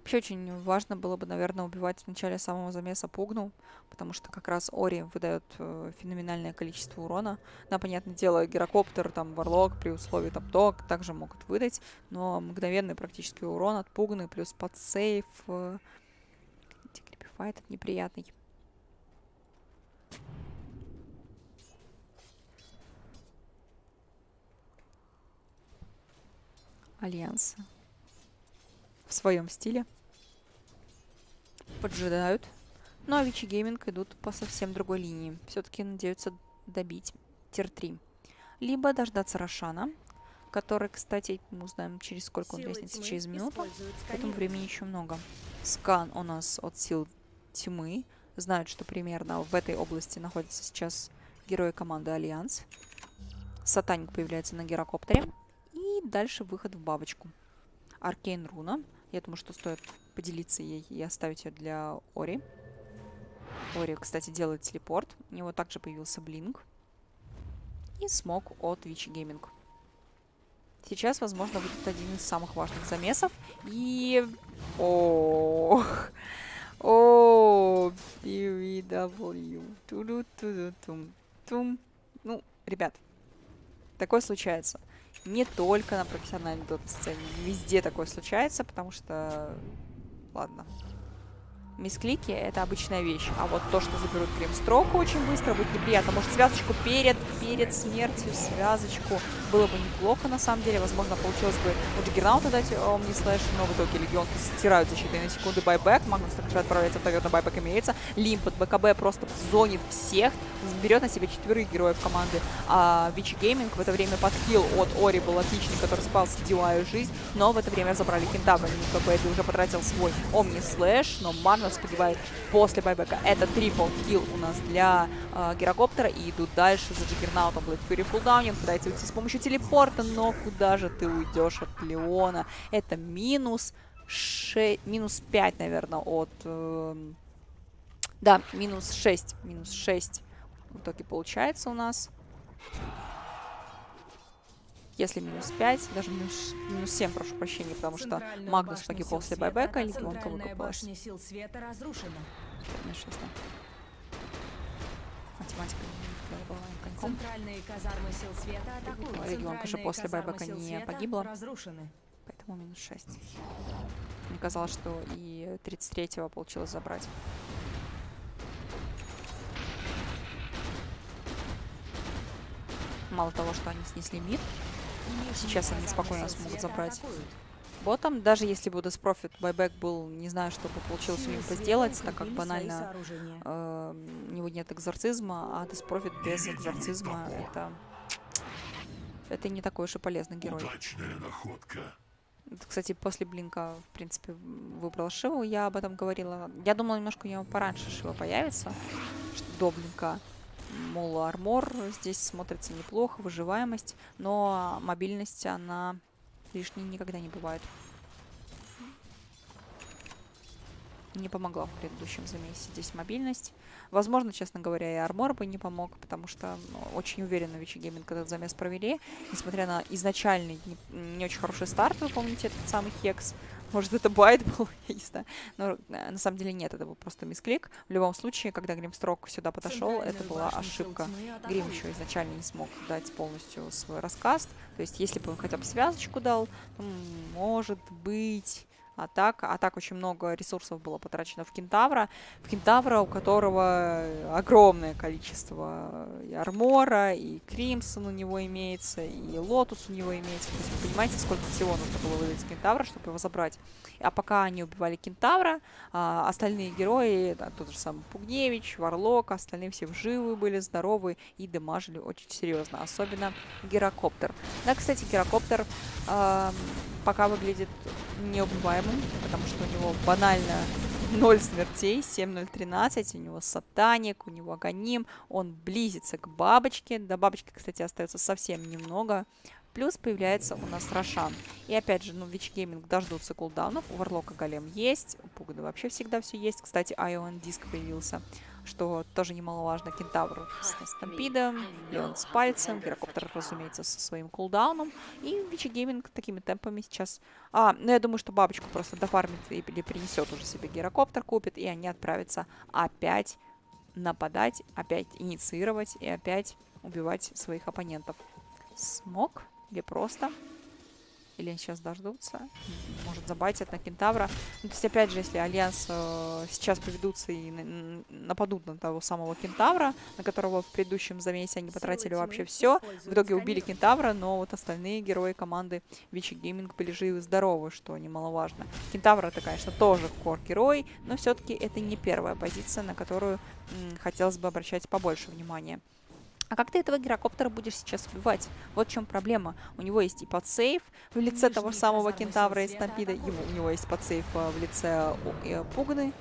Вообще очень важно было бы, наверное, убивать в начале самого замеса Пугну, потому что как раз Ори выдает э, феноменальное количество урона. Да, понятное дело, Гирокоптер, там, Варлок при условии там ток также могут выдать, но мгновенный практически урон от Пугны плюс подсейв. Э, Крипифайт этот неприятный. Альянс в своем стиле поджидают. Ну а Vici Gaming идут по совсем другой линии. Все-таки надеются добить тир три. Либо дождаться Рошана, который, кстати, мы узнаем, через сколько он лестница, через минуту. Поэтому времени еще много. Скан у нас от сил тьмы. Знают, что примерно в этой области находятся сейчас герои команды Альянс. Сатаник появляется на гирокоптере. И дальше выход в бабочку. Аркейн руна. Я думаю, что стоит поделиться ей и оставить ее для Ори. Ори, кстати, делает телепорт. У него также появился Блинк. И смог от Vici Gaming. Сейчас, возможно, будет один из самых важных замесов. И... Ох... О, пи ви дабл ю. Ну, ребят, такое случается. Не только на профессиональной дот-сцене. Везде такое случается, потому что... Ладно. Мисклики — это обычная вещь. А вот то, что заберут Гримстроук очень быстро, будет неприятно. Может, связочку перед, перед смертью, связочку. Было бы неплохо, на самом деле. Возможно, получилось бы у Джаггернаута дать Омни-Слэш, но в итоге Легион стирают защиты на секунды байбэк. Магнус также отправляется в таверну, байбэк имеется. Лимп от БКБ просто зонит всех. Берет на себя четверых героев команды. А Vici Gaming в это время подхил от Ори был отличный, который спал с Дилаю жизнь. Но в это время забрали Кентавра. Nikobaby уже потратил свой Омни-Слэш, но Магнус погибает после байбека. Это трипл килл у нас для э, Гирокоптера. И идут дальше за Джаггернаутом. Блэк Фьюри фулдаунинг. Пытается уйти с помощью телепорта, но куда же ты уйдешь от Леона? Это минус шесть, минус пять, наверное, от... Э, да, минус шесть. Минус шесть в итоге получается у нас. Если минус пять, даже минус, минус семь, прошу прощения, потому что Магнус погиб после байбека, или Легионка выкупалась. Математика не была коньком. Легионка же после байбека не погибла, разрушены. Поэтому минус шесть. Мне казалось, что и тридцать третьего получилось забрать. Мало того, что они снесли мид, сейчас они спокойно смогут забрать ботом. Даже если бы Death Prophet байбэк был, не знаю, что бы получилось у них сделать, так как банально э, у него нет экзорцизма, а Death Prophet без экзорцизма это, это не такой уж и полезный герой. Кстати, после Блинка, в принципе, выбрал Шиву, я об этом говорила. Я думала, немножко у него пораньше Шива появится, до Блинка. Мол, армор здесь смотрится неплохо, выживаемость, но мобильность, она лишней никогда не бывает. Не помогла в предыдущем замесе здесь мобильность. Возможно, честно говоря, и армор бы не помог, потому что ну, очень уверенно Vici Gaming этот замес провели. Несмотря на изначальный не, не очень хороший старт, вы помните, этот самый Хекс. Может, это байт был, я не знаю. Но на самом деле нет, это был просто мисклик. В любом случае, когда Гримстроук сюда подошел, это была ошибка. Грим еще изначально не смог дать полностью свой раскаст. То есть, если бы он хотя бы связочку дал, то, может быть... А так, а так очень много ресурсов было потрачено в Кентавра. В Кентавра, у которого огромное количество и армора, и Кримсон у него имеется, и Лотус у него имеется. То есть вы понимаете, сколько всего нужно было выдать Кентавра, чтобы его забрать. А пока они убивали Кентавра, остальные герои, да, тот же самый Пугневич, Варлок, остальные все живы были, здоровы и дамажили очень серьезно. Особенно Гирокоптер. Да, кстати, Гирокоптер... Э пока выглядит неубиваемым, потому что у него банально ноль смертей, семь ноль тринадцать, у него Сатаник, у него Аганим, он близится к бабочке, до бабочки, кстати, остается совсем немного, плюс появляется у нас Рошан. И опять же, ну, Vici Gaming дождутся кулдаунов, у Варлока голем есть, у Пугна вообще всегда все есть, кстати, Ion Диск появился, что тоже немаловажно. Кентавр с стампидом, Леон с пальцем, Гирокоптер, разумеется, со своим кулдауном. И Vici Gaming такими темпами сейчас... А, ну я думаю, что бабочку просто дофармит и принесет уже себе Гирокоптер, купит, и они отправятся опять нападать, опять инициировать и опять убивать своих оппонентов. Смог или просто... Или они сейчас дождутся, может забайтят на Кентавра. Ну, то есть, опять же, если Альянс э, сейчас поведутся и на нападут на того самого Кентавра, на которого в предыдущем замесе они потратили вообще все, в итоге убили Кентавра, но вот остальные герои команды Vici Gaming были живы и здоровы, что немаловажно. Кентавр — это, конечно, тоже кор-герой, но все-таки это не первая позиция, на которую м, хотелось бы обращать побольше внимания. А как ты этого Гирокоптера будешь сейчас убивать? Вот в чем проблема. У него есть и подсейв в лице того самого Кентавра и Стампида. У него есть подсейв в лице Пугны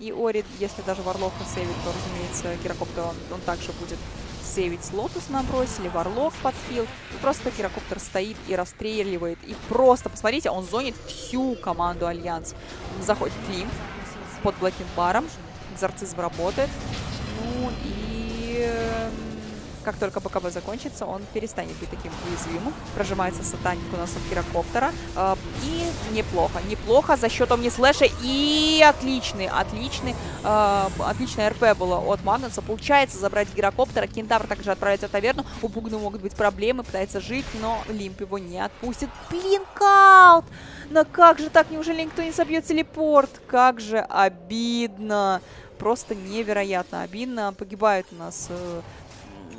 и Ори. Если даже Варлока сейвит, то, разумеется, Гирокоптер он, он также будет сейвить. Лотус набросили, Варлок подфил. Просто Гирокоптер стоит и расстреливает. И просто, посмотрите, он зонит всю команду Альянс. Заходит Лимп под блэкинг баром. Экзорцизм работает. Ну и... Как только БКБ закончится, он перестанет быть таким уязвимым. Прожимается Сатаник у нас от Гирокоптера. И неплохо. Неплохо за счет Омни-Слэша. И отличный, отличный, отличное РП было от Магнуса. Получается забрать Гирокоптера. Кентавр также отправляется в таверну. У Пугны могут быть проблемы. Пытается жить, но Лимп его не отпустит. Блинкаут! Но как же так? Неужели никто не собьет телепорт? Как же обидно. Просто невероятно обидно. Погибают у нас...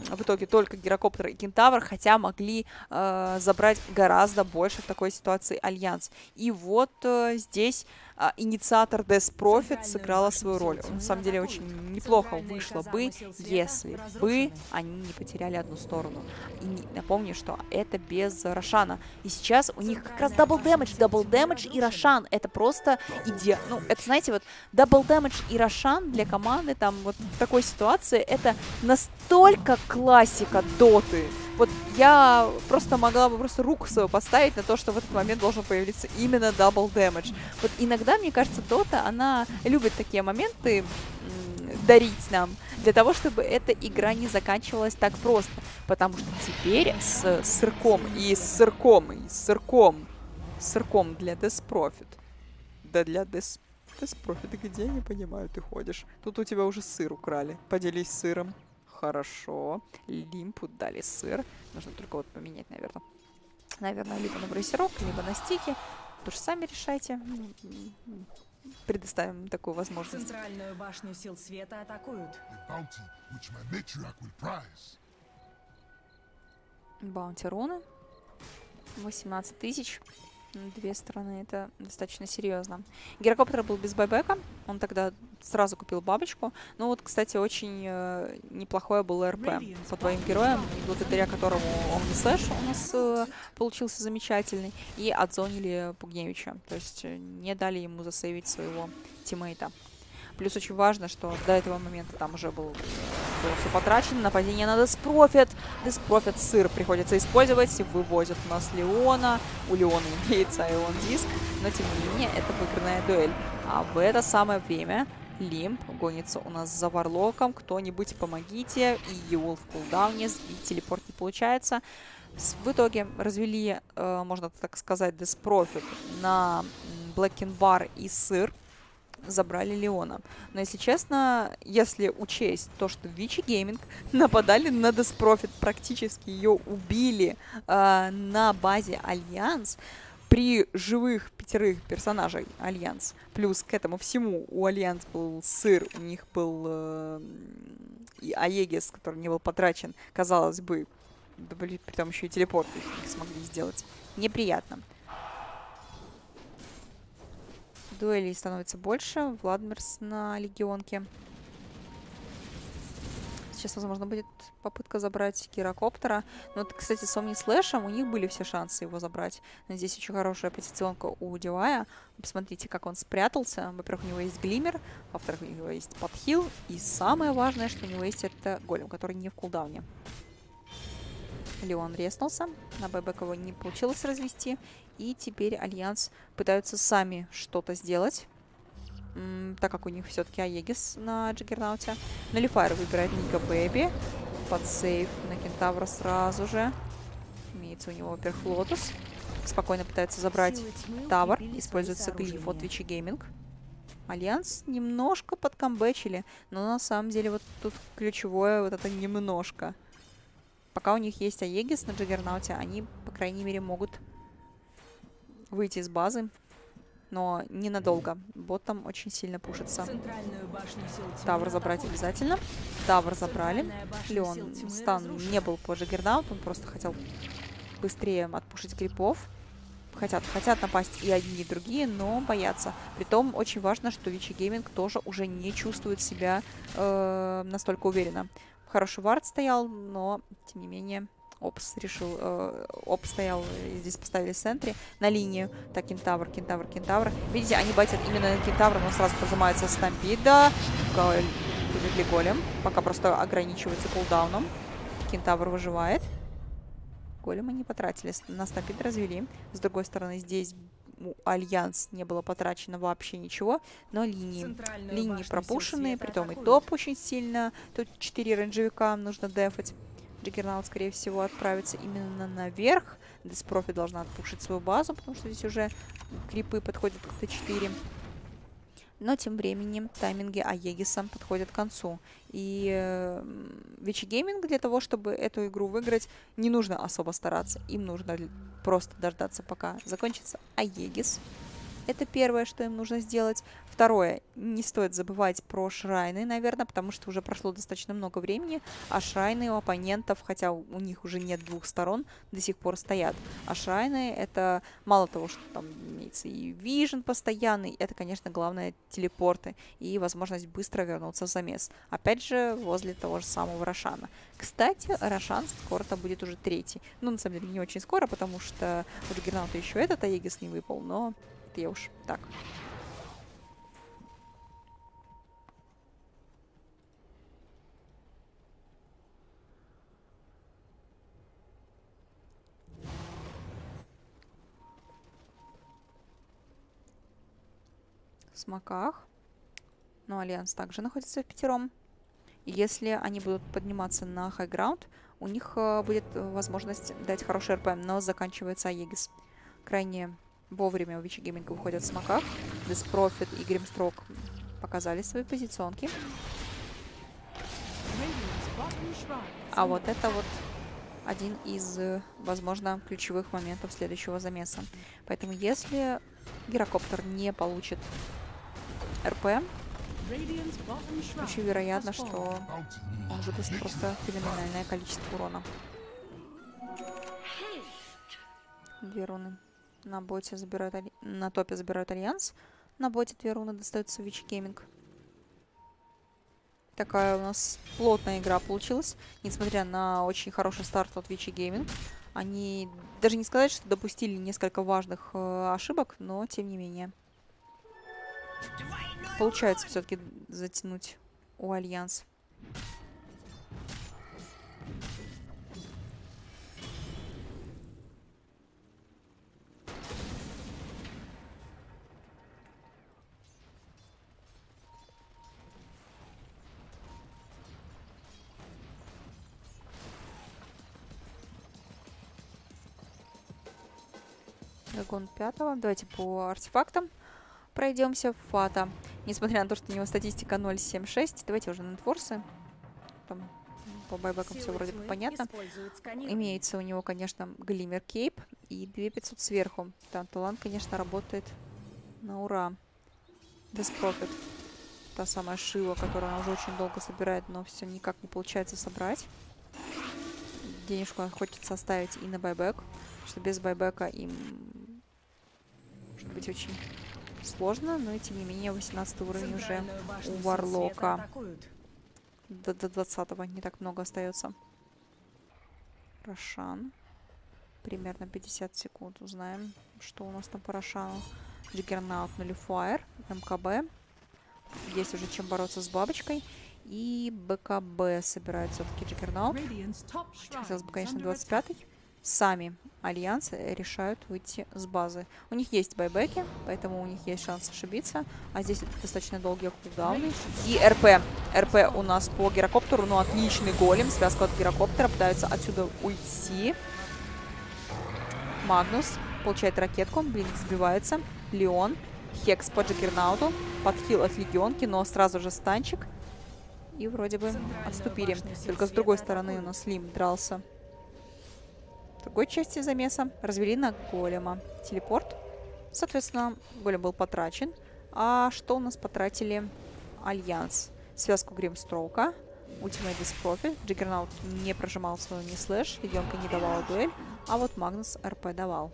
В итоге только Гирокоптер и Кентавр, хотя могли э, забрать гораздо больше в такой ситуации Альянс. И вот э, здесь э, инициатор Death Prophet сыграла свою роль. На самом деле очень неплохо вышло бы, если бы они не потеряли одну сторону. И напомню, что это без Рошана. И сейчас у них как раз дабл дэмэдж, дабл дэмэдж и Рошан. Это просто идея. Ну, это, знаете, вот дабл дэмэдж и Рошан для команды там вот в такой ситуации это настолько классика доты. Вот я просто могла бы просто руку свою поставить на то, что в этот момент должен появиться именно дабл дэмэдж. Вот иногда, мне кажется, дота, она любит такие моменты дарить нам, для того, чтобы эта игра не заканчивалась так просто. Потому что теперь с сырком и с сырком, и с сырком, с сырком для Death Prophet. Да для Death Prophet, где, не понимаю, ты ходишь? Тут у тебя уже сыр украли. Поделись сыром. Хорошо. Лимпу дали сыр. Нужно только вот поменять, наверное. Наверное, либо на брейсерок, либо на стики. Тоже сами решайте. Предоставим такую возможность. Центральную башню сил света атакуют. Баунти руны. восемнадцать тысяч. Две стороны, это достаточно серьезно. Гирокоптер был без байбека, он тогда сразу купил бабочку. Ну вот, кстати, очень э, неплохое было РП по твоим героям, благодаря которому Омни-Слэш у нас э, получился замечательный. И отзонили Пугневича, то есть не дали ему засейвить своего тиммейта. Плюс очень важно, что до этого момента там уже был, было все потрачено. Нападение на Death Prophet. Death Prophet сыр приходится использовать. Вывозят у нас Леона. У Леона имеется Ion-диск. Но, тем не менее, это выигранная дуэль. А в это самое время Лимп гонится у нас за Варлоком. Кто-нибудь помогите. И Юл в кулдауне. Сбить телепорт не получается. В итоге развели, можно так сказать, Death Prophet на Блэкенбар и сыр. Забрали Леона. Но, если честно, если учесть то, что Vici Gaming нападали на Death Prophet, практически ее убили э, на базе Альянс, при живых пятерых персонажей Альянс, плюс к этому всему у Альянс был сыр, у них был э, и Aegis, который не был потрачен, казалось бы, да, блин, при том еще и телепорт их смогли сделать. Неприятно. Дуэлей становится больше. Владмерс на легионке. Сейчас, возможно, будет попытка забрать Гирокоптера. Но, кстати, с Омни-Слэшем у них были все шансы его забрать. Но здесь очень хорошая позиционка у Девайса. Посмотрите, как он спрятался. Во-первых, у него есть Глиммер. Во-вторых, у него есть подхил. И самое важное, что у него есть, это голем, который не в кулдауне. Леон реснулся. На ББ кого не получилось развести. И теперь Альянс пытаются сами что-то сделать. М-м, так как у них все-таки Aegis на Джаггернауте. На Лифайр выбирает Nikobaby. Под сейф на Кентавра сразу же. Имеется у него, во-первых, Лотус. Спокойно пытается забрать Тавр. Используется глиф от Vici Gaming. Альянс немножко подкомбэчили. Но на самом деле вот тут ключевое вот это немножко. Пока у них есть Aegis на Джаггернауте, они, по крайней мере, могут выйти из базы, но ненадолго. Бот там очень сильно пушится. Тавр забрать обязательно. Тавр забрали. Леон стан не был по Джаггернаут, он просто хотел быстрее отпушить грибов. Хотят, хотят напасть и одни, и другие, но боятся. Притом очень важно, что Vici Gaming тоже уже не чувствует себя э, настолько уверенно. Хороший вард стоял, но, тем не менее, Опс решил... Э, Опс стоял, здесь поставили в центре, на линию. Так, Кентавр, Кентавр, Кентавр. Видите, они байтят именно на Кентавра, но сразу прожимается Стампида. Побегли голем. Пока просто ограничивается кулдауном. Кентавр выживает. Голема не потратили. На Стампид развели. С другой стороны, здесь... У Альянс не было потрачено вообще ничего, но линии, линии пропушенные, притом и топ очень сильно. Тут четыре рейнджевика нужно дефать. Джаггернаут, скорее всего, отправится именно наверх. Death Prophet должна отпушить свою базу, потому что здесь уже крипы подходят к тэ четыре. Но тем временем тайминги Aegis'а подходят к концу. И Vici Gaming для того, чтобы эту игру выиграть, не нужно особо стараться. Им нужно просто дождаться, пока закончится Aegis. Это первое, что им нужно сделать. Второе, не стоит забывать про шрайны, наверное, потому что уже прошло достаточно много времени, а шрайны у оппонентов, хотя у них уже нет двух сторон, до сих пор стоят. А шрайны — это мало того, что там имеется и вижен постоянный, это, конечно, главное телепорты и возможность быстро вернуться в замес. Опять же, возле того же самого Рошана. Кстати, Рошан скоро-то будет уже третий. Ну, на самом деле, не очень скоро, потому что у Джаггернаута еще этот Aegis не выпал, но... я уж так. В смоках. Но Альянс также находится в пятером. Если они будут подниматься на хайграунд, у них будет возможность дать хороший РП, но заканчивается Aegis. Крайне вовремя у Vici Gaming выходят в смоках. Death Prophet и Гримстроук показали свои позиционки. А вот это вот один из, возможно, ключевых моментов следующего замеса. Поэтому если Гирокоптер не получит РП, очень вероятно, что он выдаст просто феноменальное количество урона. Две руны. На боте забирают, на топе забирают Альянс. На боте две руны достается Vici Gaming. Такая у нас плотная игра получилась. Несмотря на очень хороший старт от Vici Gaming. Они, даже не сказать, что допустили несколько важных э, ошибок, но тем не менее. Получается все-таки затянуть у Альянс. Гон пятого. Давайте по артефактам пройдемся. Фата. Несмотря на то, что у него статистика ноль семь шесть, давайте уже на инфорсы. Там по байбекам все вроде бы понятно. Имеется у него, конечно, Глиммер Кейп и две тысячи пятьсот сверху. Там талант, конечно, работает на ура. Death Prophet. Та самая Шива, которую она уже очень долго собирает, но все никак не получается собрать. Денежку хочется оставить и на байбек, что без байбека им может быть очень сложно, но и тем не менее восемнадцатый уровень уже у Варлока. До, до двадцатого не так много остается. Рошан. Примерно пятьдесят секунд. Узнаем, что у нас там по Рошану. Джаггернаут, нулифайер, МКБ. Есть уже чем бороться с бабочкой. И БКБ собирает все-таки Джаггернаут. Хотелось бы, конечно, двадцать пятый. Сами Альянс решают выйти с базы. У них есть байбеки, поэтому у них есть шанс ошибиться. А здесь достаточно долгие кулдауны. И РП. РП у нас по Гирокоптеру, но отличный голем. Связка от Гирокоптера. Пытаются отсюда уйти. Магнус получает ракетку. Блинк сбивается. Леон. Хекс по Джаггернауту. Подхил от Легионки, но сразу же станчик. И вроде бы отступили. Только с другой стороны у нас Лимп дрался. В другой части замеса развели на голема телепорт. Соответственно, голем был потрачен. А что у нас потратили Альянс? Связку Гримстроука, ультимейт Death Prophet. Джаггернаут не прожимал свою Омни-Слэш, Легионка не давала дуэль, а вот Магнус РП давал.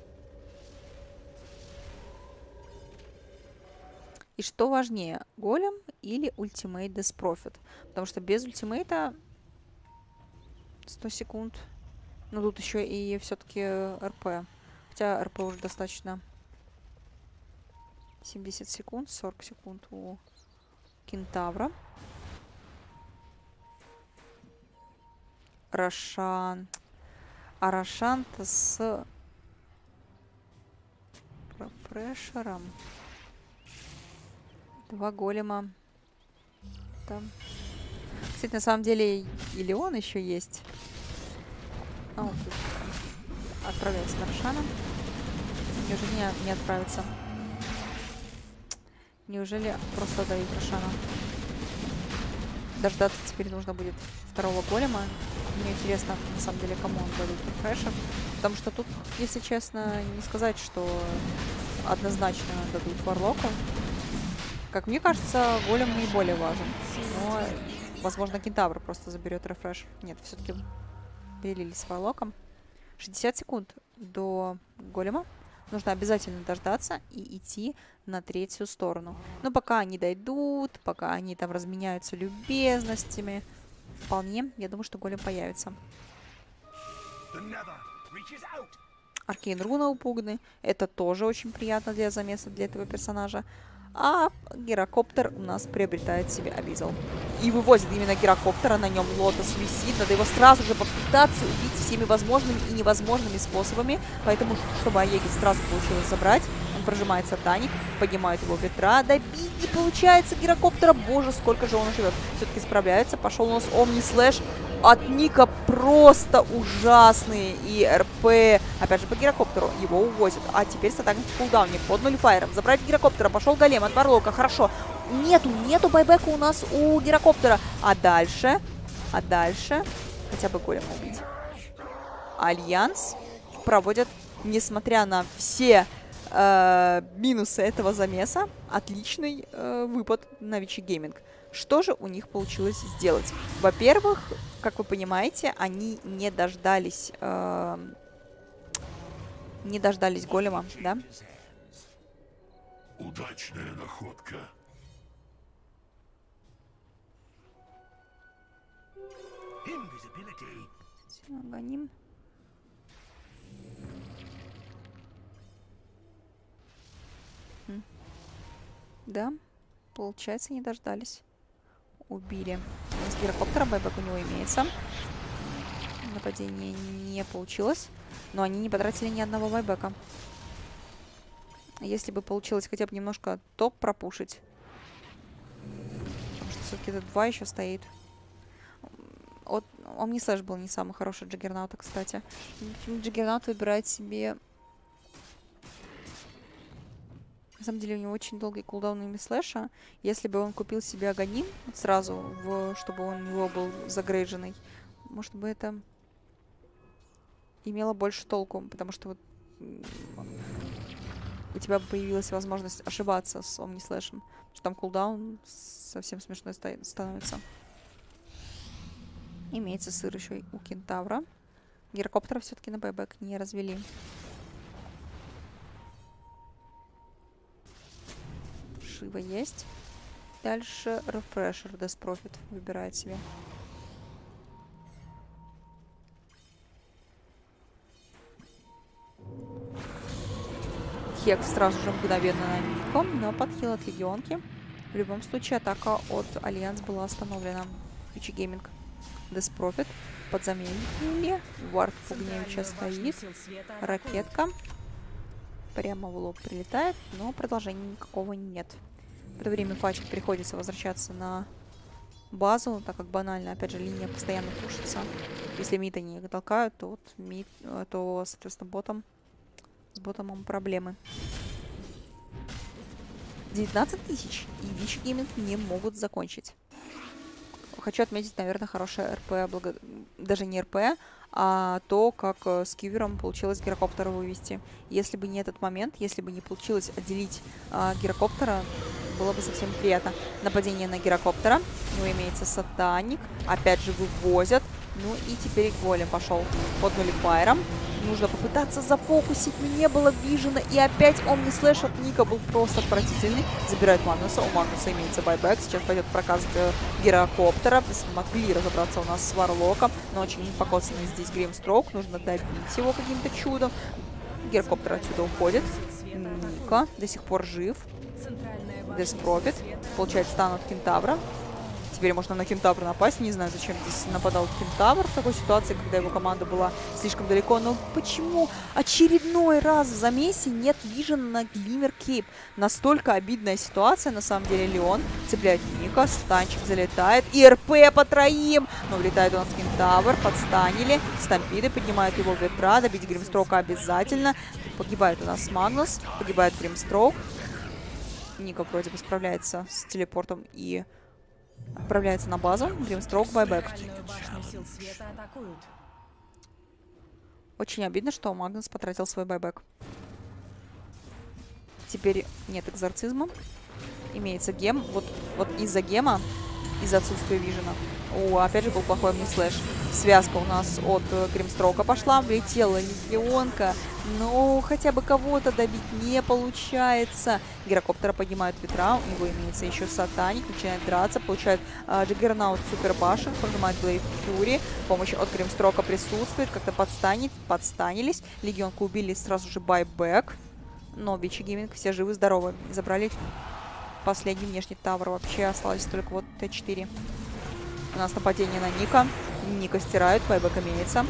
И что важнее, голем или ультимейт Death Prophet? Потому что без ультимейта сто секунд... Но тут еще и все-таки РП. Хотя РП уже достаточно. семьдесят секунд, сорок секунд у Кентавра. Рошан. А Рошан-то с профрешером. Два голема. Там. Кстати, на самом деле и Леон еще есть. Ну, отправляется на Рошана. Неужели не, не отправится? Неужели просто давить Рошана? Дождаться теперь нужно будет второго голема. Мне интересно, на самом деле, кому он дадут рефрешем. Потому что тут, если честно, не сказать, что однозначно дадут Варлоку. Как мне кажется, голем наиболее важен. Но, возможно, Кентавр просто заберет рефреш. Нет, все-таки перелили с Варлоком. шестьдесят секунд до голема. Нужно обязательно дождаться и идти на третью сторону. Но пока они дойдут, пока они там разменяются любезностями, вполне, я думаю, что голем появится. Аркейн руна у Пугны. Это тоже очень приятно для замеса для этого персонажа. А гирокоптер у нас приобретает себе Абизал. И вывозит именно гирокоптера, на нем Лотус висит. Надо его сразу же попытаться убить всеми возможными и невозможными способами. Поэтому, чтобы Аегис сразу получилось забрать, он прожимает Сатаник, поднимает его ветра. Добить не получается гирокоптера. Боже, сколько же он живет. Все-таки справляется. Пошел у нас Омни-Слэш от Ника, просто ужасные. И РП, опять же, по гирокоптеру его увозят. А теперь Сатаник в кулдауне под нуль фаером. Забрать гирокоптера. Пошел голем от Варлока. Хорошо. Нету, нету байбека у нас у гирокоптера. А дальше? А дальше? Хотя бы голема убить. Альянс проводят, несмотря на все э, минусы этого замеса, отличный э, выпад на Vici Gaming. Что же у них получилось сделать? Во-первых, как вы понимаете, они не дождались, э, не дождались голема, да? Удачная находка. Аганим. Хм. Да, получается, не дождались. Убили. С гирокоптера байбек у него имеется. Нападение не получилось. Но они не потратили ни одного байбека. Если бы получилось хотя бы немножко топ пропушить. Потому что все-таки это два еще стоит. Омни-Слэш был не самый хороший Джаггернаута, кстати. Джаггернаут выбирает себе... На самом деле у него очень долгий кулдаун Омни-Слэша. Если бы он купил себе Аганим сразу, в... чтобы он у него был загрейдженный, может бы это имело больше толку. Потому что вот у тебя появилась возможность ошибаться с Омни-Слэшем. Потому что там кулдаун совсем смешной становится. Имеется сыр еще и у Кентавра. Гирокоптера все-таки на байбек не развели. Шива есть. Дальше рефрешер Death Prophet выбирает себе. Хекс сразу же мгновенно на Нико, но подхил от легионки. В любом случае атака от Альянс была остановлена. Vici Gaming. Death Prophet подзаменили. Вард Пугневича стоит. Ракетка прямо в лоб прилетает, но продолжения никакого нет. В это время Фатик приходится возвращаться на базу, так как банально, опять же, линия постоянно пушится. Если мид они их толкают, то, вот мид, то соответственно, ботом, с ботом проблемы. девятнадцать тысяч. И Vici Gaming не могут закончить. Хочу отметить, наверное, хорошее РП, благо... даже не РП, а то, как с Кивером получилось гирокоптера вывести. Если бы не этот момент, если бы не получилось отделить а, гирокоптера, было бы совсем приятно. Нападение на гирокоптера. У него имеется Сатаник. Опять же вывозят. Ну и теперь голем пошел под нулифайером. Нужно попытаться зафокусить. Не было вижена. И опять Омни-Слэш от Ника был просто отвратительный. Забирает Магнуса. У Магнуса имеется байбек. Сейчас пойдет прокаст гирокоптера. Смогли разобраться у нас с Варлоком. Но очень покоцанный здесь Гримстроук. Нужно добить его каким-то чудом. Гирокоптер отсюда уходит. Ника до сих пор жив. Death Prophet получает стан от Кентавра. Теперь можно на Кентавра напасть. Не знаю, зачем здесь нападал Кентавр в такой ситуации, когда его команда была слишком далеко. Но почему очередной раз в замесе нет вижен на Глиммер Кейп? Настолько обидная ситуация. На самом деле Леон цепляет Ника. Станчик залетает. И РП по троим. Но влетает у нас Кентавр. Подстанили. Стампиды поднимают его в ветра. Добить Гримстроука обязательно. Погибает у нас Магнус. Погибает Гримстроук. Ника вроде бы справляется с телепортом и отправляется на базу. Гримстроук, байбэк. Очень обидно, что Магнус потратил свой байбэк. Теперь нет экзорцизма. Имеется гем. Вот, вот из-за гема, из-за отсутствия вижена. О, опять же был плохой омни-слэш. Связка у нас от Гримстроука пошла. Влетела легионка. Но хотя бы кого-то добить не получается. Гирокоптера поднимают ветра. У него имеется еще Сатаник. Начинает драться. Получает э, Джаггернаут супербашен. Поднимает Блейд Фьюри. Помощь от Гримстроука присутствует. Как-то подстанет. Подстанились. Легионку убили. Сразу же байбэк. Но Vici Gaming все живы-здоровы. Забрали последний внешний тавр. Вообще осталось только вот Т четыре. У нас нападение на Ника. Ника стирают, байбэк имеется.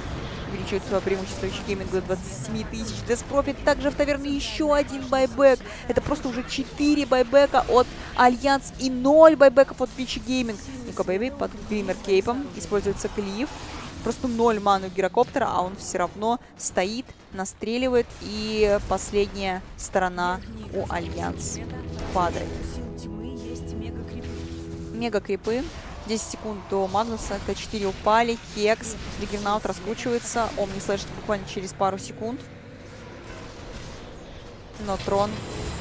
Увеличивает свое преимущество Vici Gaming до двадцати семи тысяч. Death Prophet также в таверне еще один байбэк. Это просто уже четыре байбэка от Альянс и ноль байбэков от Vici Gaming. Nikobaby под Глиммер Кейпом. Используется клиф. Просто ноль ману Гирокоптера, а он все равно стоит, настреливает. И последняя сторона у Альянс падает. Мега крипы. десять секунд до Магнуса, Т четыре упали, Хекс, Джаггернаут раскручивается, Омни-Слэш буквально через пару секунд. Но Трон,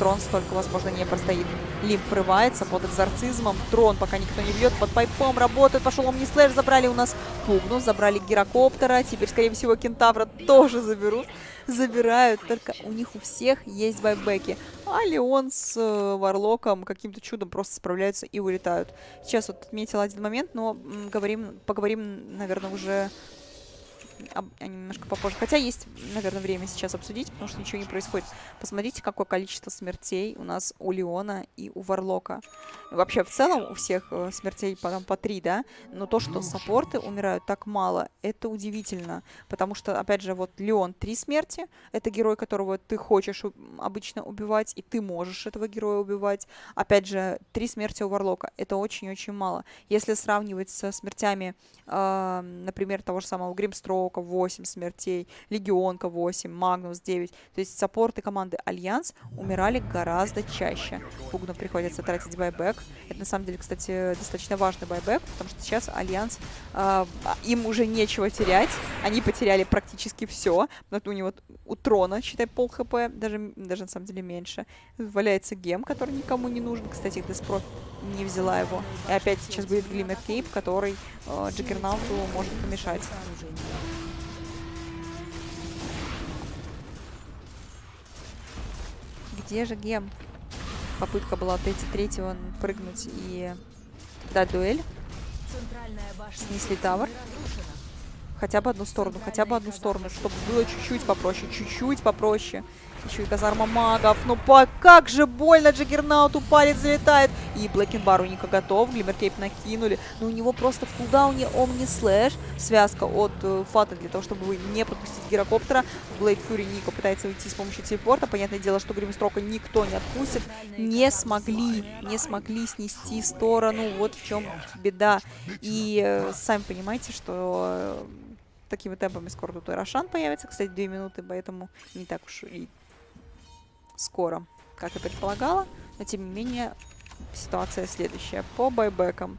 Трон столько, возможно, не простоит. Лимп врывается под экзорцизмом, Трон пока никто не бьет, под пайпом работает, пошел Омни-Слэш, забрали у нас Пугну, забрали Гирокоптера, теперь, скорее всего, Кентавра тоже заберут. Забирают, только у них у всех есть байбеки. А Леон с э, Варлоком каким-то чудом просто справляются и улетают. Сейчас вот отметил один момент, но м, говорим, поговорим, наверное, уже об, немножко попозже. Хотя есть, наверное, время сейчас обсудить, потому что ничего не происходит. Посмотрите, какое количество смертей у нас у Леона и у Варлока. Вообще, в целом, у всех э, смертей по, там, по три, да? Но то, что саппорты умирают так мало, это удивительно. Потому что, опять же, вот Леон три смерти. Это герой, которого ты хочешь обычно убивать, и ты можешь этого героя убивать. Опять же, три смерти у Варлока. Это очень-очень мало. Если сравнивать со смертями, э, например, того же самого Гримстроука, восемь смертей, Легионка восемь, Магнус девять. То есть саппорты команды Альянс умирали гораздо чаще. Пугну приходится тратить байбэк. Это, на самом деле, кстати, достаточно важный байбэк, потому что сейчас Альянс, э, им уже нечего терять. Они потеряли практически все. У него у Трона, считай, пол хп, даже, даже на самом деле меньше. Валяется гем, который никому не нужен. Кстати, Death Prophet не взяла его. И опять сейчас будет Глиммер Кейп, который э, Джаггернауту может помешать. Где же гем? Попытка была от Т3-го прыгнуть и дать дуэль. Снесли тавр. Хотя бы одну сторону, хотя бы одну сторону, чтобы было чуть-чуть попроще, чуть-чуть попроще. Еще и казарма магов. Ну, как же больно Джаггернауту, палец залетает. И Блэкенбар у Ника готов. Глиммер Кейп накинули. Но у него просто в кулдауне Омни-Слэш. Связка от э, Фата для того, чтобы не подпустить Гирокоптера. Блейд Фьюри Ника пытается уйти с помощью телепорта. Понятное дело, что Гримстрока никто не отпустит. Не смогли, не смогли снести сторону. Вот в чем беда. И э, сами понимаете, что... Э, такими темпами скоро тут и Рошан появится. Кстати, две минуты, поэтому не так уж и скоро, как я предполагала. Но, тем не менее, ситуация следующая. По байбекам.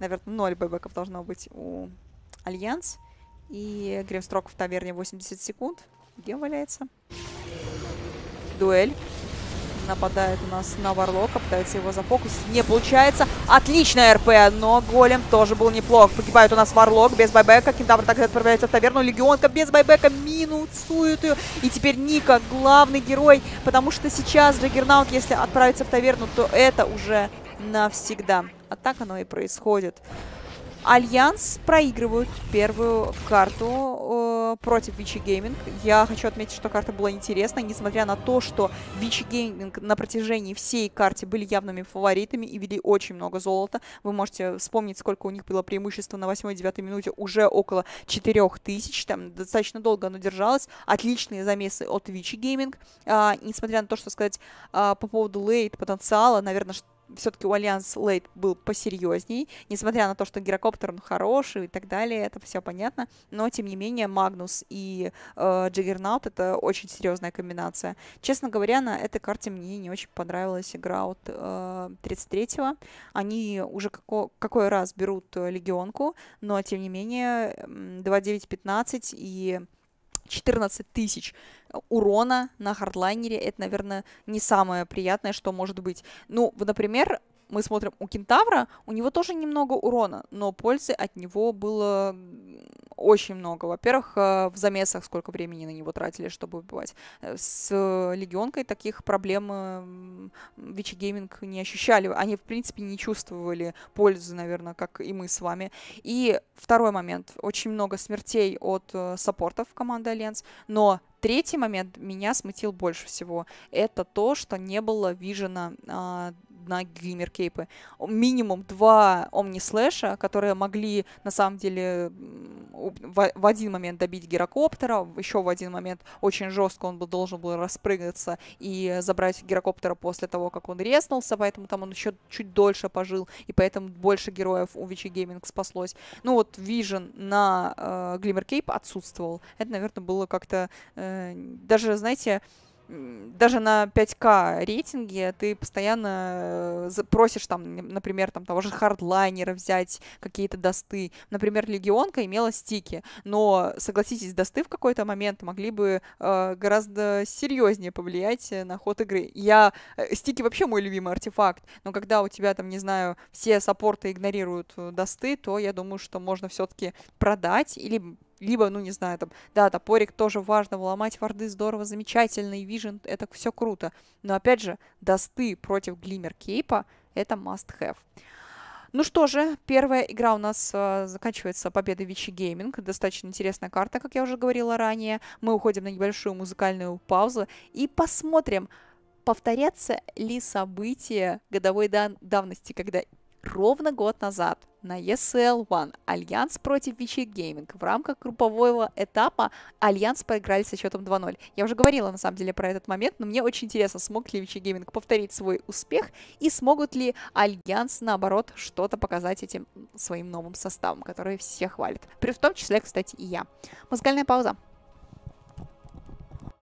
Наверное, ноль байбеков должно быть у Альянс. И Гримстроук в таверне восемьдесят секунд. Где валяется? Дуэль. Нападает у нас на Варлока, пытается его зафокусить. Не получается. Отличная РП, но голем тоже был неплох. Погибает у нас Варлок без байбека. Кентавр также отправляется в таверну. Легионка без байбека минусует ее. И теперь Ника главный герой, потому что сейчас Джаггернаут, если отправится в таверну, то это уже навсегда. А так оно и происходит. Альянс проигрывают первую карту против Vici Gaming. Я хочу отметить, что карта была интересна, несмотря на то, что Vici Gaming на протяжении всей карты были явными фаворитами и вели очень много золота. Вы можете вспомнить, сколько у них было преимущество на восьмой-девятой минуте, уже около четырёх тысяч. Там достаточно долго оно держалось. Отличные замесы от Vici Gaming. А, несмотря на то, что сказать а, по поводу лейт потенциала, наверное, что все-таки у Альянс лейт был посерьезней, несмотря на то, что Гирокоптер он хороший и так далее, это все понятно, но тем не менее Магнус и э, Джаггернаут — это очень серьезная комбинация. Честно говоря, на этой карте мне не очень понравилась игра от э, тридцать третьего. Они уже како какой раз берут легионку, но тем не менее два девять пятнадцать и четырнадцать тысяч урона на хардлайнере — это, наверное, не самое приятное, что может быть. Ну, например, мы смотрим у Кентавра, у него тоже немного урона, но пользы от него было очень много. Во-первых, в замесах сколько времени на него тратили, чтобы убивать. С легионкой таких проблем Vici Gaming не ощущали. Они, в принципе, не чувствовали пользы, наверное, как и мы с вами. И второй момент. Очень много смертей от саппортов команды Альянс, но... Третий момент меня смутил больше всего. Это то, что не было вижена а, на Глиммер Кейпы. Минимум два Омни-Слэша, которые могли, на самом деле, в, в один момент добить Гирокоптера. Еще в один момент очень жестко он был, должен был распрыгаться и забрать Гирокоптера после того, как он резнулся. Поэтому там он еще чуть дольше пожил, и поэтому больше героев у Vici Gaming спаслось. Ну вот вижен на э, Глиммер Кейп отсутствовал. Это, наверное, было как-то... Э, Даже, знаете, даже на пять ка рейтинге ты постоянно просишь, там, например, там, того же хардлайнера взять, какие-то дасты. Например, легионка имела стики, но, согласитесь, дасты в какой-то момент могли бы э, гораздо серьезнее повлиять на ход игры. Я... Стики вообще мой любимый артефакт, но когда у тебя, там, не знаю, все саппорты игнорируют дасты, то я думаю, что можно все-таки продать или... Либо, ну, не знаю, там, да, топорик тоже важно, ломать варды здорово, замечательно, и вижен, это все круто. Но, опять же, дасты против Глиммер Кейпа — это must-have. Ну что же, первая игра у нас а, заканчивается победой Vici Gaming. Достаточно интересная карта, как я уже говорила ранее. Мы уходим на небольшую музыкальную паузу и посмотрим, повторятся ли события годовой дав давности, когда... Ровно год назад на и эс эл один Альянс против Vici Gaming в рамках группового этапа Альянс проиграли со счетом два ноль. Я уже говорила, на самом деле, про этот момент, но мне очень интересно, смог ли Vici Gaming повторить свой успех и смогут ли Альянс, наоборот, что-то показать этим своим новым составом, который все хвалят. При в том числе, кстати, и я. Музыкальная пауза.